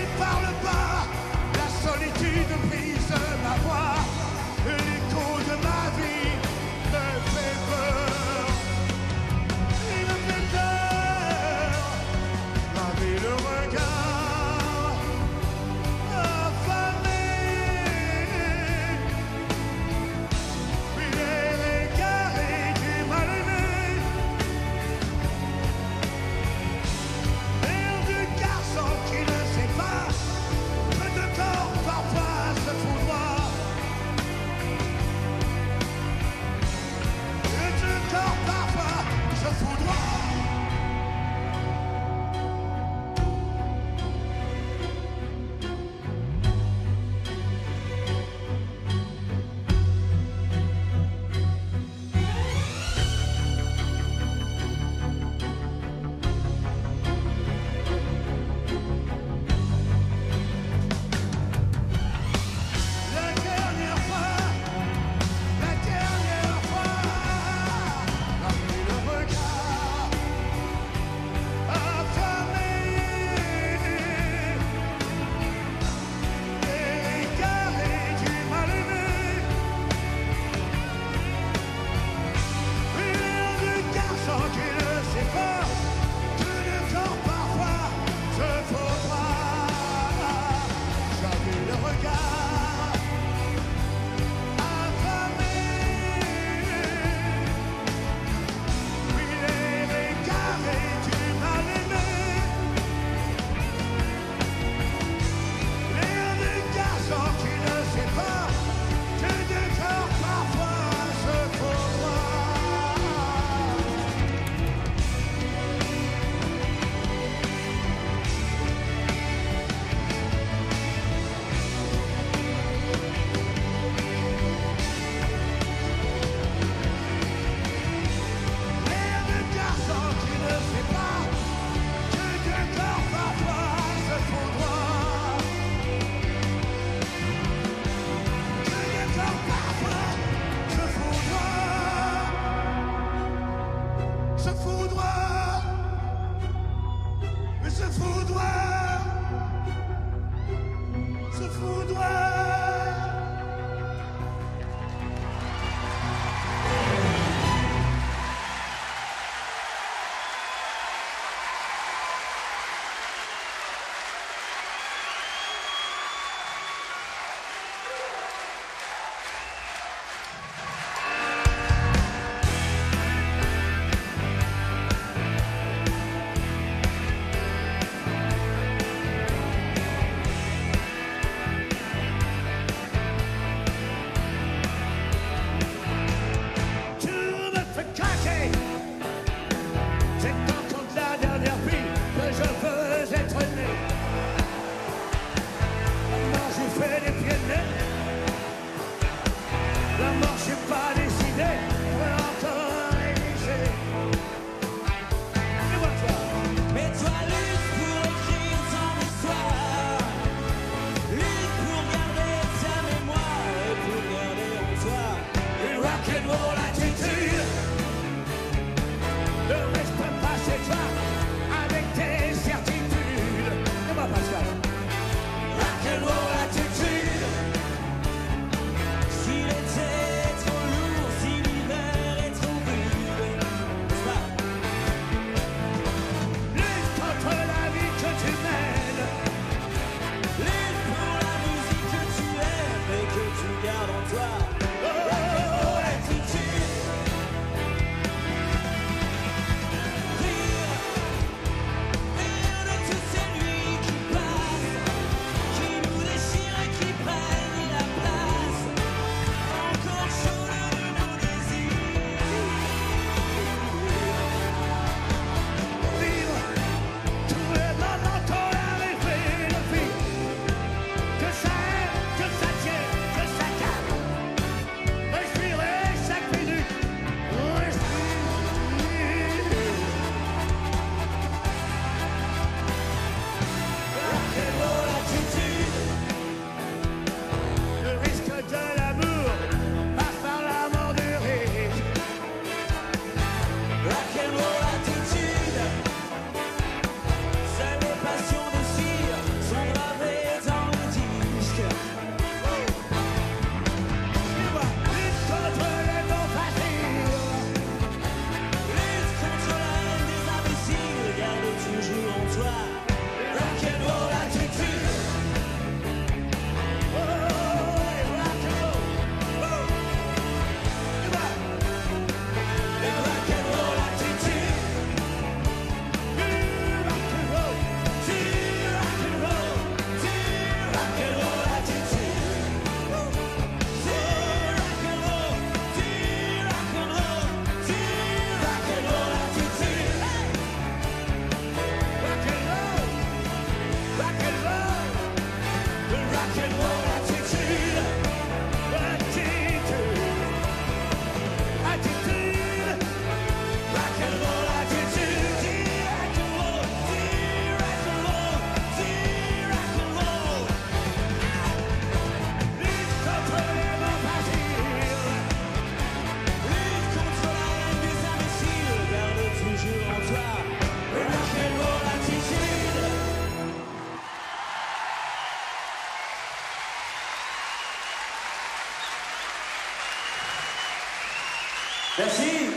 Merci.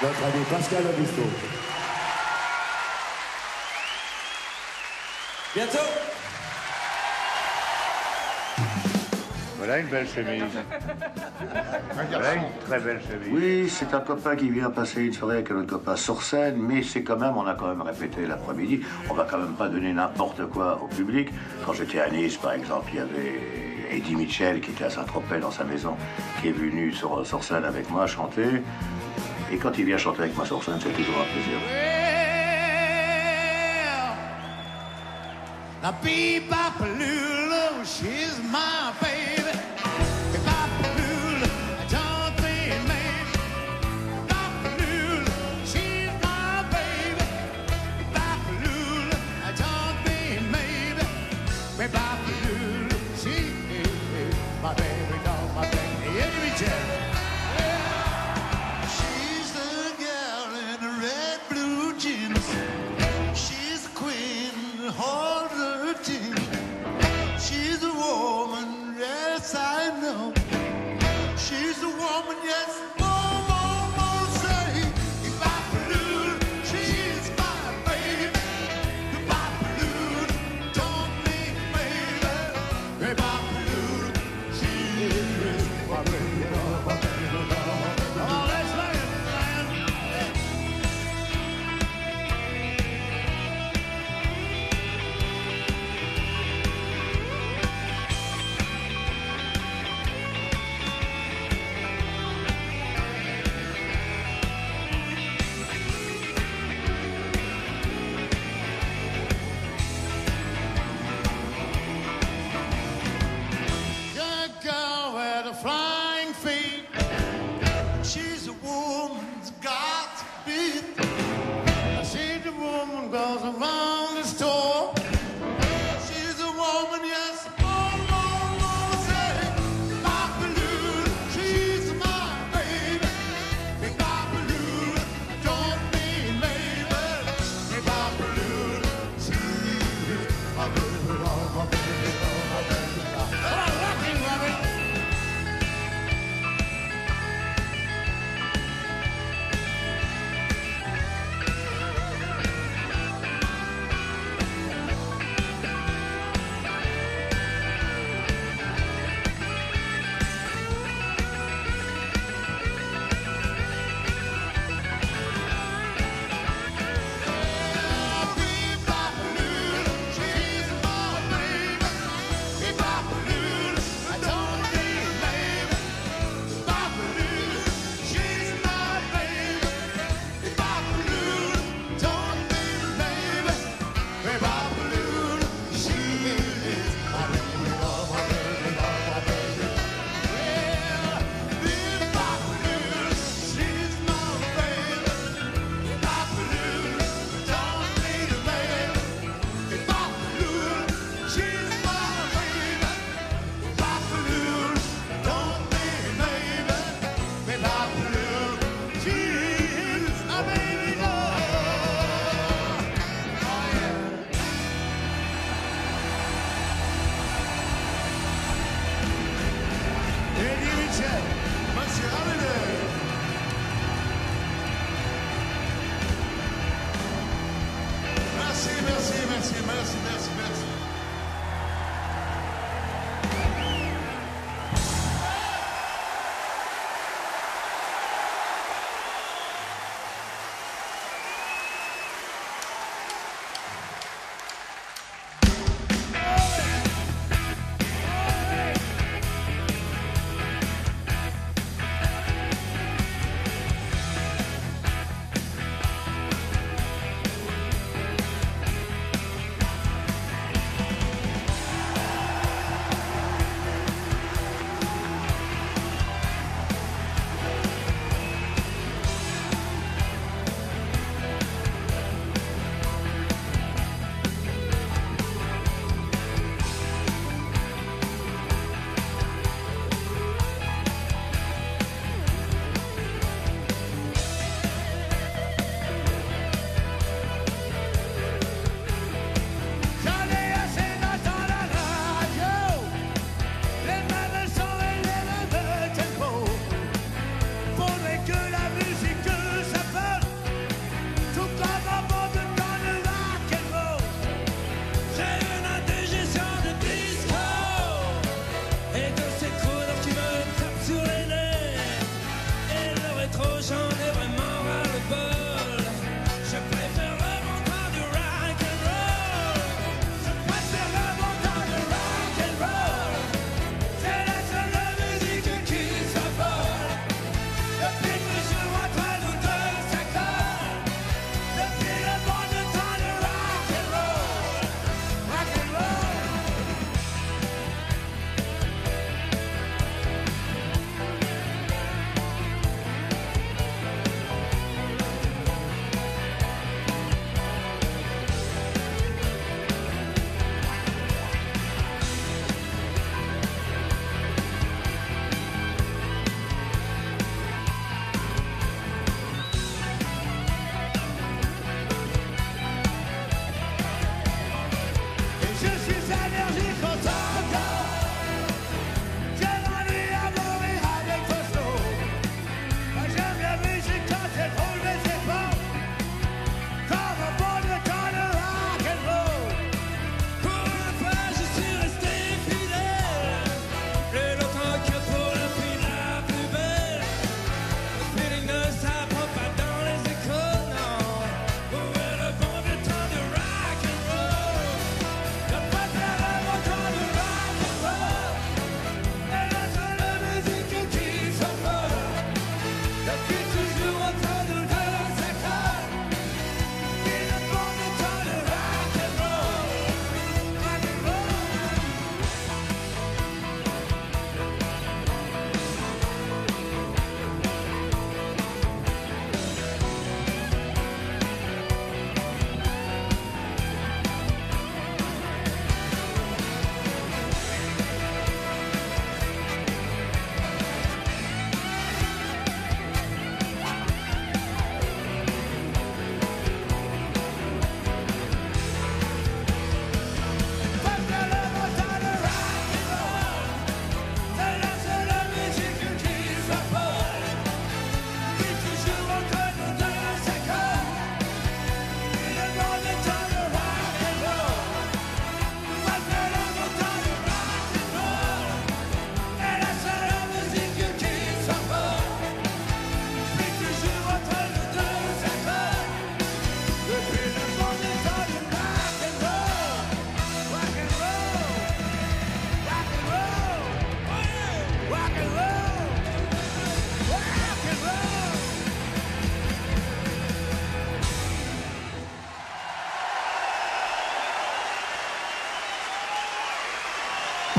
Notre ami Pascal Augusto. Bientôt. Voilà une belle chemise. Voilà une très belle chemise. Oui, c'est un copain qui vient passer une soirée avec un autre copain sur scène, mais c'est quand même, on a quand même répété l'après-midi. On va quand même pas donner n'importe quoi au public. Quand j'étais à Nice, par exemple, il y avait Eddie Mitchell, qui était à Saint-Tropez dans sa maison, qui est venu sur scène avec moi chanter. Et quand il vient chanter avec moi sur scène, c'est toujours un plaisir. Well, now bebop Lulu, she's my baby. Bebop Lulu, don't be mean. Bebop Lulu, she's my baby. Bebop Lulu, don't be mean. Bebop Lulu. She is my baby doll, my baby, Eddie Mitchell. Yeah. She's the girl in the red blue jeans. She's goes around the store. She's a woman, yes, I'm say my balloon, she's my baby. Big balloon, don't be lazy. Big balloon, she's my baby, my baby, my baby. I'm rocking, Robin.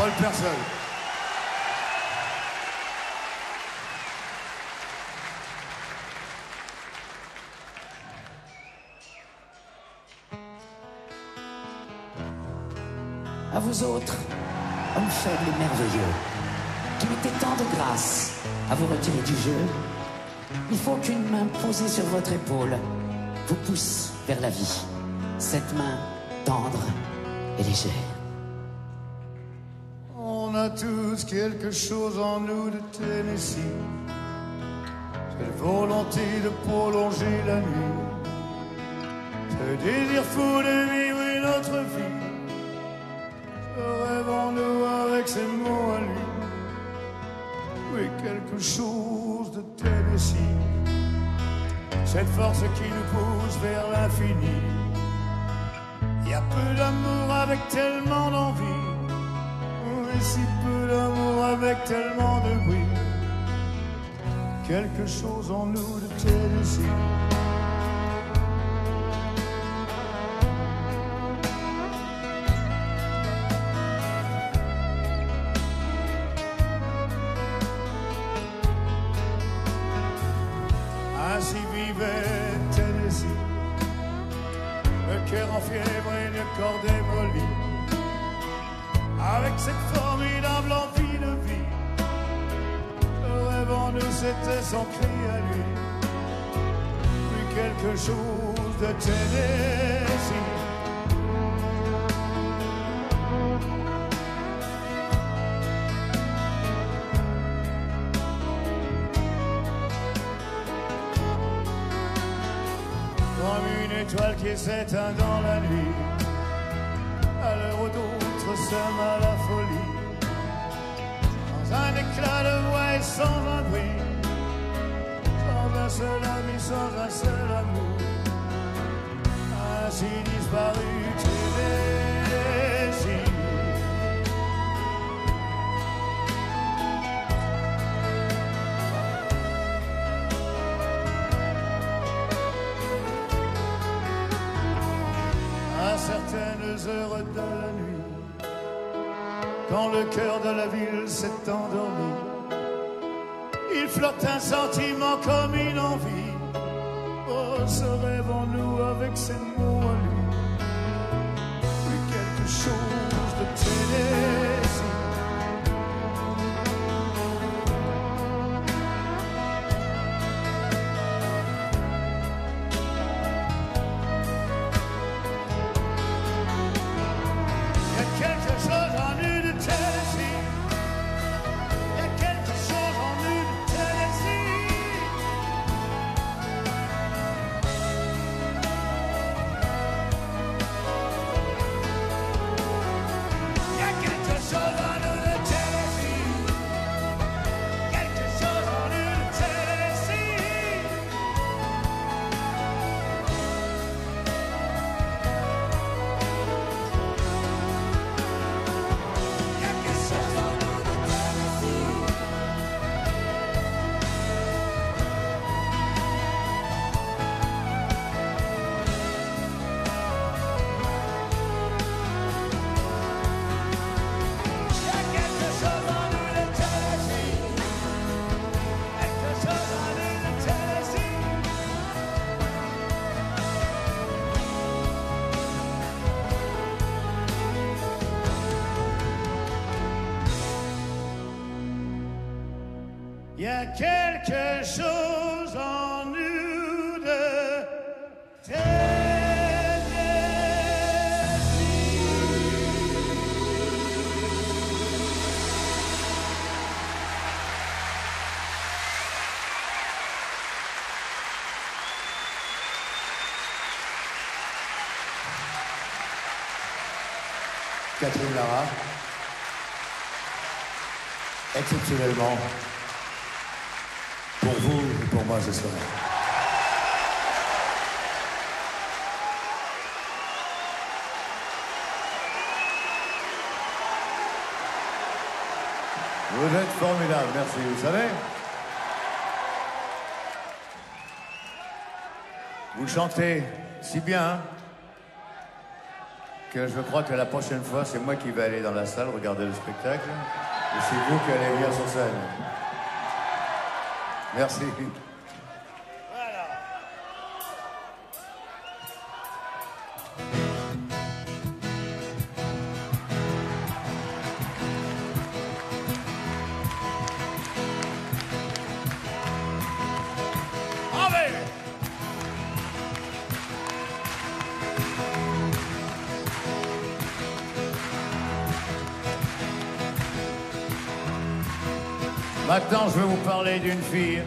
Paul Persol. À vous autres, hommes faibles et merveilleux, qui mettez tant de grâce à vous retirer du jeu, il faut qu'une main posée sur votre épaule vous pousse vers la vie. Cette main tendre et légère. On a tous quelque chose en nous de Tennessee, cette volonté de prolonger la nuit, ce désir fou de vivre une autre vie, ce rêve en nous avec ses mots à lui. Oui, quelque chose de Tennessee, cette force qui nous pousse vers l'infini. Y a peu d'amour avec tellement d'envie, et si peu d'amour avec tellement de bruit. Quelque chose en nous de Tennessee. Ainsi vivait Tennessee, le cœur en fièvre et le corps démoli, avec cette formidable envie de vie. Le rêve en nous s'était ancré à lui. Plus quelque chose de Tennessee. Étoile qui s'éteint dans la nuit, à l'heure où d'autres sèment à la folie, dans un éclat de voix et sans un bruit, sans un seul ami, sans un seul amour, ainsi disparu Tennessee. Heureux de la nuit, quand le cœur de la ville s'est endormi, il flotte un sentiment comme une envie. Oh, ce rêve en nous avec ses mots à lui. Plus quelque chose de Tennessee. Il y a quelque chose en nous de Tennessee. Catherine Dara, exceptionnellement, pour vous et pour moi ce soir. Vous êtes formidable, merci. Vous savez, vous chantez si bien que je crois que la prochaine fois, c'est moi qui vais aller dans la salle regarder le spectacle et c'est vous qui allez venir sur scène. Merci. Maintenant, je vais vous parler d'une fille.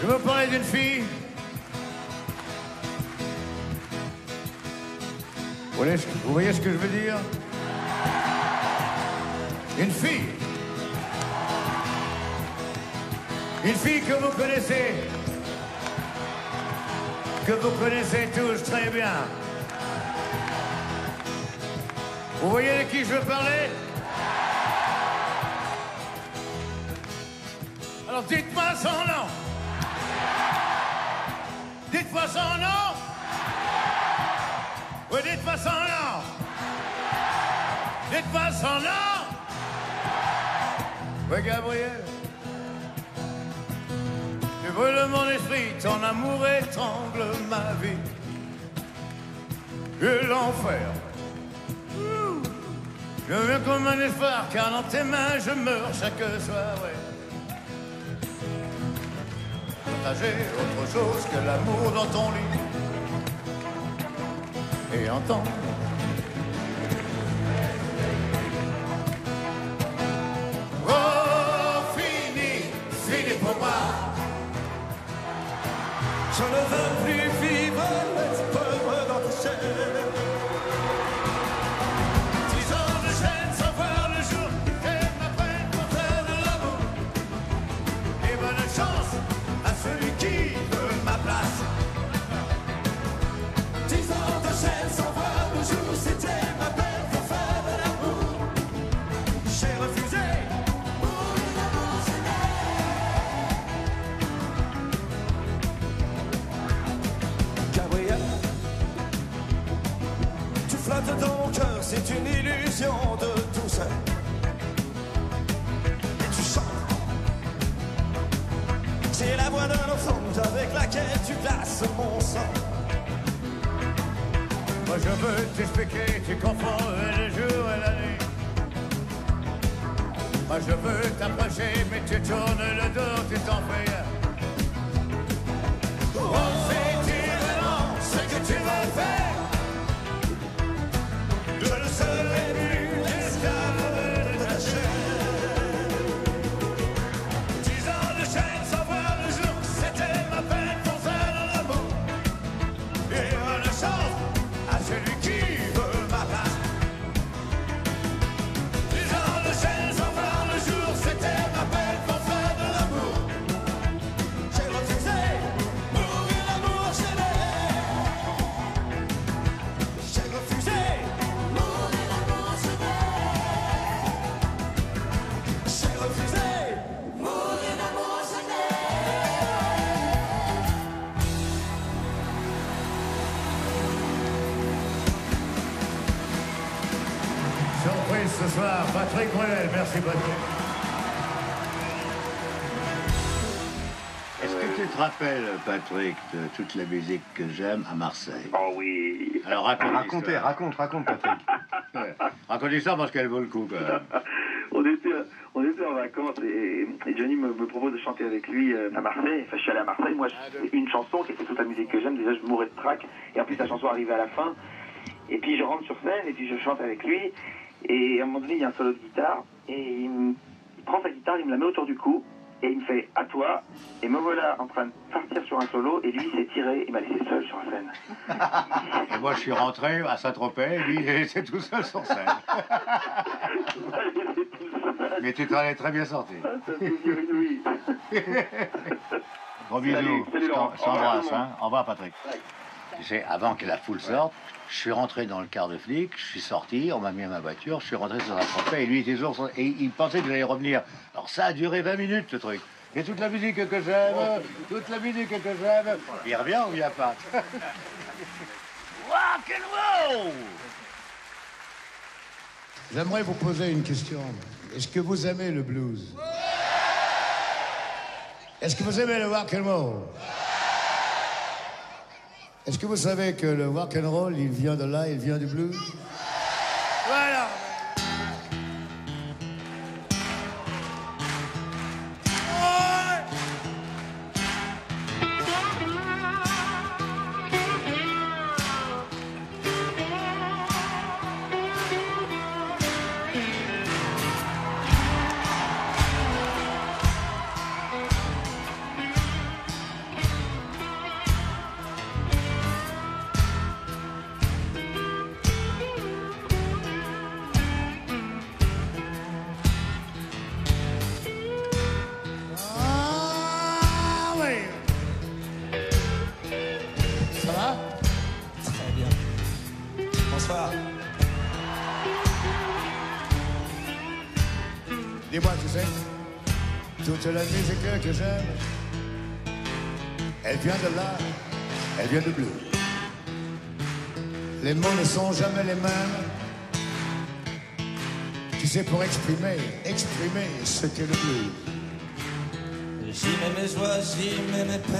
Je vais vous parler d'une fille. Vous voyez ce que je veux dire? Une fille. Une fille que vous connaissez. Que vous connaissez tous très bien. Vous voyez de qui je veux parler? Alors dites-moi son nom. Dites-moi son nom. Oui, dites-moi son nom. Dites-moi son nom. Oui, Gabriel. Tu brûles mon esprit, ton amour étrangle ma vie. Et l'enfer. Je viens comme un effort, car dans tes mains je meurs chaque soir, ouais. Partager autre chose que l'amour dans ton lit et entendre. Oh, fini, fini pour moi. Je ne veux plus vivre cette peur dans tes chaînes. Dans mon cœur, c'est une illusion de tout ça. Et tu chantes. C'est la voix d'un enfant avec laquelle tu glaces mon sang. Moi je veux t'expliquer, tu comprends le jour et la nuit. Moi je veux t'approcher, mais tu tournes le dos, tu t'en fais. Oh, c'est vraiment ce que tu veux faire. Patrick, merci Patrick. Est-ce que tu te rappelles, Patrick, de toute la musique que j'aime à Marseille? Oh oui. Alors raconte Patrick. Ouais. Racontez ça parce qu'elle vaut le coup quand même. On était en vacances et Johnny me propose de chanter avec lui à Marseille. Enfin, je suis allé à Marseille, moi une chanson qui était toute la musique que j'aime, déjà je mourais de trac, et en plus la chanson arrivait à la fin. Et puis je rentre sur scène et puis je chante avec lui. Et à un moment donné, il y a un solo de guitare, et il prend sa guitare, il me la met autour du cou, et il me fait « à toi », et me voilà en train de partir sur un solo, et lui, il s'est tiré, il m'a laissé seul sur la scène. Et moi, je suis rentré à Saint-Tropez, et lui, il est laissé tout seul sur scène. Mais tu t'en es très bien sorti. Ça fait dire une oui. Gros bisous, je t'embrasse, hein. Au revoir, Patrick. Ouais. Tu sais, avant que la foule sorte, je suis rentré dans le quart de flic, je suis sorti, on m'a mis à ma voiture, je suis rentré sur la Saint-Tropez et lui il était toujours... Et il pensait que j'allais revenir. Alors ça a duré 20 minutes, ce truc. Et toute la musique que j'aime, il revient ou il n'y a pas? Rock and roll! J'aimerais vous poser une question. Est-ce que vous aimez le blues? Est-ce que vous aimez le rock and roll? Est-ce que vous savez que le rock and roll, il vient de là, il vient du blues? Voilà. Toute la musique que j'aime, elle vient de là, elle vient du blues. Les mots ne sont jamais les mêmes. Tu sais, pour exprimer ce qu'est le blues. J'y mets mes joies, j'y mets mes peines.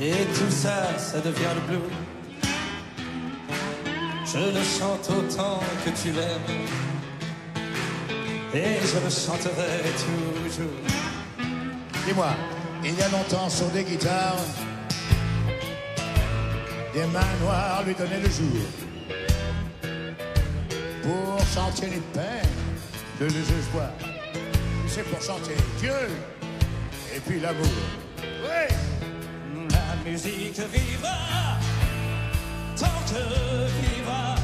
Et tout ça, ça devient le blues. Je le chante autant que tu l'aimes. Et je le chanterai toujours. Dis-moi, il y a longtemps sur des guitares, des mains noires lui donnaient le jour pour chanter les peines de le juge boire. C'est pour chanter Dieu et puis l'amour. Oui. La musique vivra tant que vivra.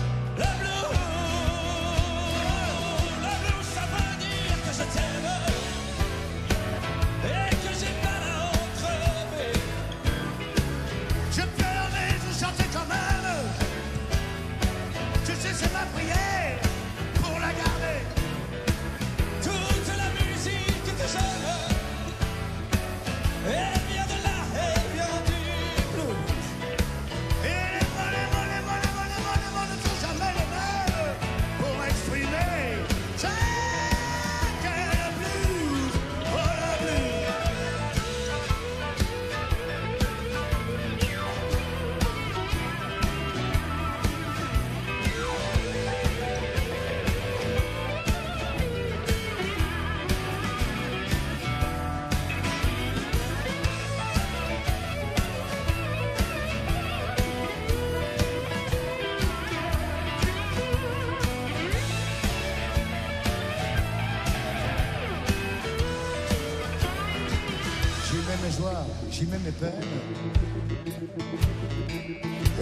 J'y mets mes peines.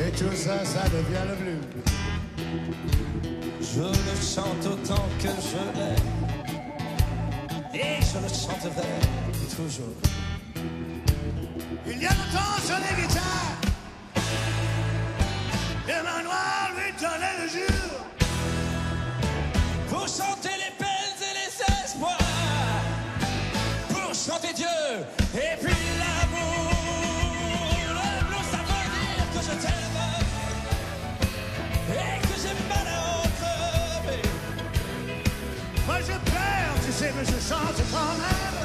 Et tout ça, ça devient le blues. Je le chante autant que je l'aime. Et je le chanterai toujours. Il y a longtemps sur les guitares, les mains noires lui donnaient le jour pour chanter les peines et les espoirs, pour chanter Dieu et puis mais je chante quand même,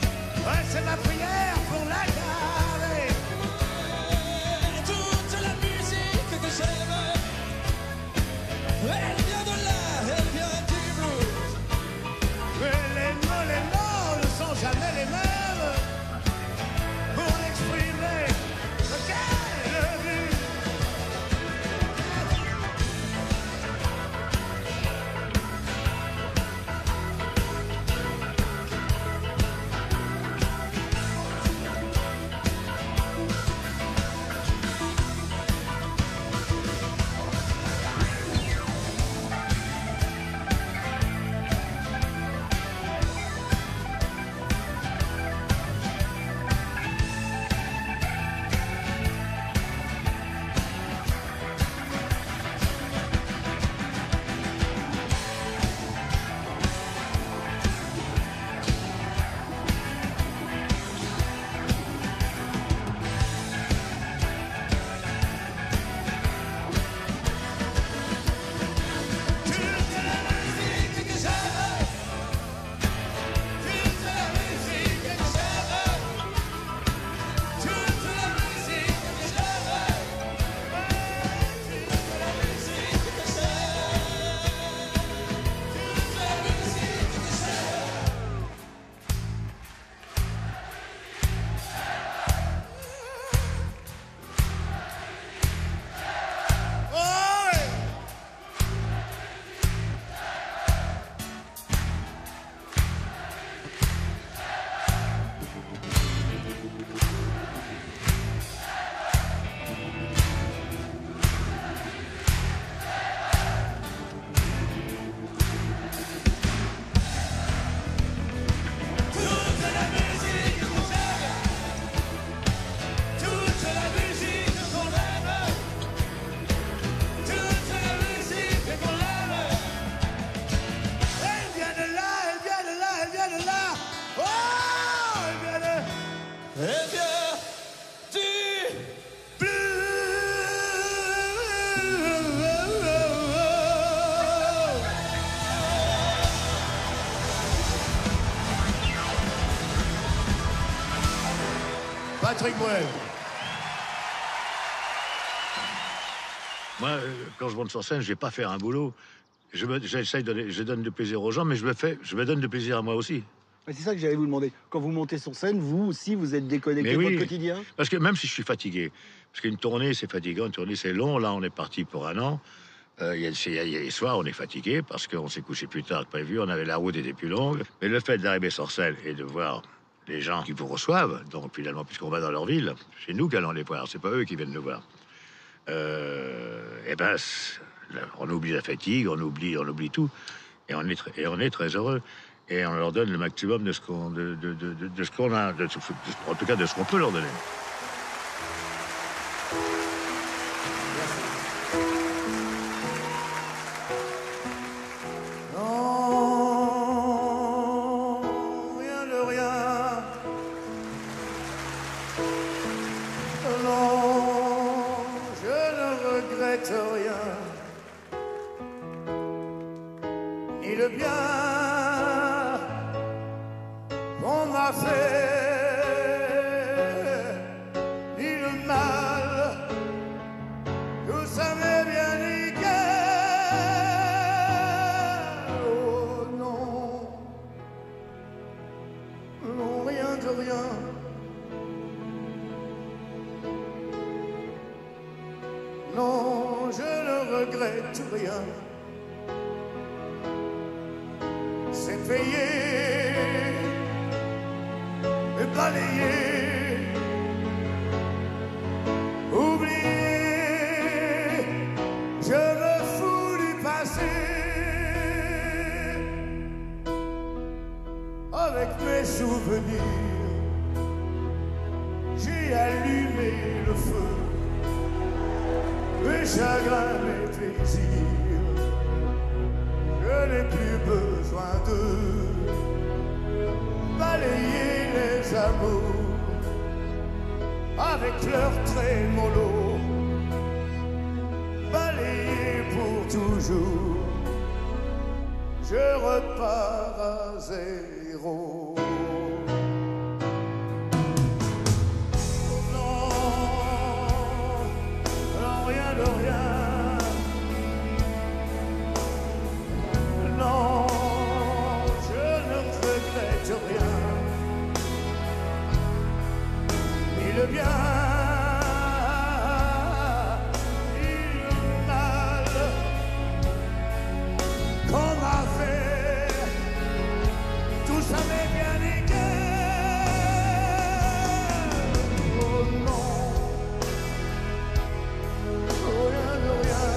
ouais, c'est ma prière pour la garder. Eh bien, du bleu. Patrick Bruel. Moi, quand je monte sur scène, je vais pas faire un boulot. Je donne du plaisir aux gens, mais je me donne du plaisir à moi aussi. C'est ça que j'allais vous demander. Quand vous montez sur scène, vous aussi, vous êtes déconnecté de votre quotidien? Parce que même si je suis fatigué, parce qu'une tournée, c'est fatigant, une tournée, c'est long. Là, on est parti pour un an. Il y a les soirs, on est fatigué parce qu'on s'est couché plus tard que prévu. On avait la route était plus longue. Mais le fait d'arriver sur scène et de voir les gens qui vous reçoivent, donc finalement, puisqu'on va dans leur ville, c'est nous qui allons les voir, c'est pas eux qui viennent nous voir. Eh ben, on oublie la fatigue, on oublie tout. Et on est très heureux. Et on leur donne le maximum de ce qu'on a, en tout cas de ce qu'on peut leur donner. Non, rien de rien. Non, je ne regrette rien. Ni le bien. Ni le mal, tout ça m'est bien nickel. Oh non, non, rien de rien. Non, je ne regrette rien. C'est payé. Balayer, oublier, je me fous du passé. Avec mes souvenirs, j'ai allumé le feu. Mes chagrins, mes plaisirs, je n'ai plus besoin d'eux. Balayer les amours avec leurs trémolos, balayés pour toujours, je repars à zéro. Non, non, rien de rien. Non, je ne regrette rien. Le bien, le mal qu'on m'a fait, tout ça m'est bien égal. Oh non, rien de rien.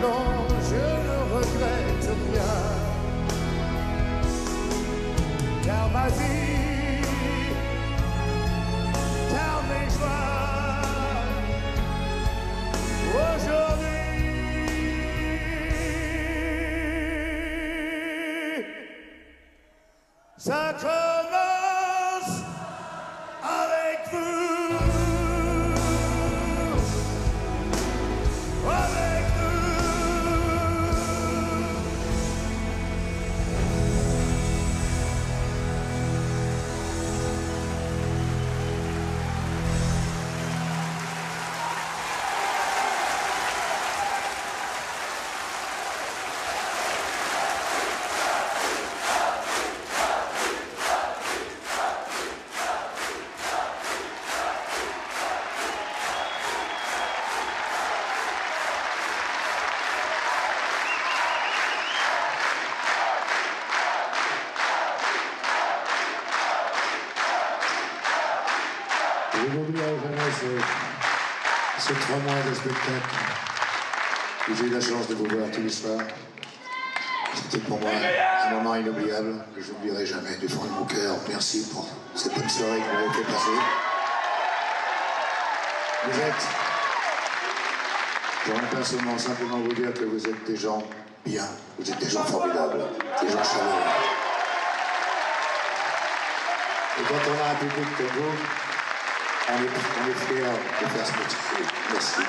Non, je ne regrette rien. Ma vie, car mes joies aujourd'hui, ça commence avec vous, avec ces 3 mois de spectacle, j'ai eu la chance de vous voir tous les soirs. C'était pour moi un moment inoubliable que je n'oublierai jamais du fond de mon cœur. Merci pour cette bonne soirée que vous m'avez fait passer. Vous êtes, je ne peux seulement simplement vous dire que vous êtes des gens bien, vous êtes des gens formidables, des gens chaleureux. Et quand on a un public comme vous, on est fiers de faire ce petit truc. Merci.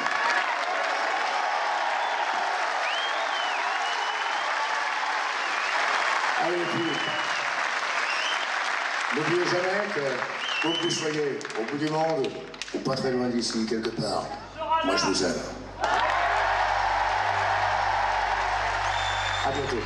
Allez, puis, n'oubliez jamais que, où que vous soyez, au bout du monde, ou pas très loin d'ici, quelque part, moi je vous aime. À bientôt.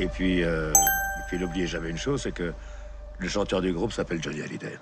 Et puis n'oubliez jamais une chose, c'est que le chanteur du groupe s'appelle Johnny Hallyday.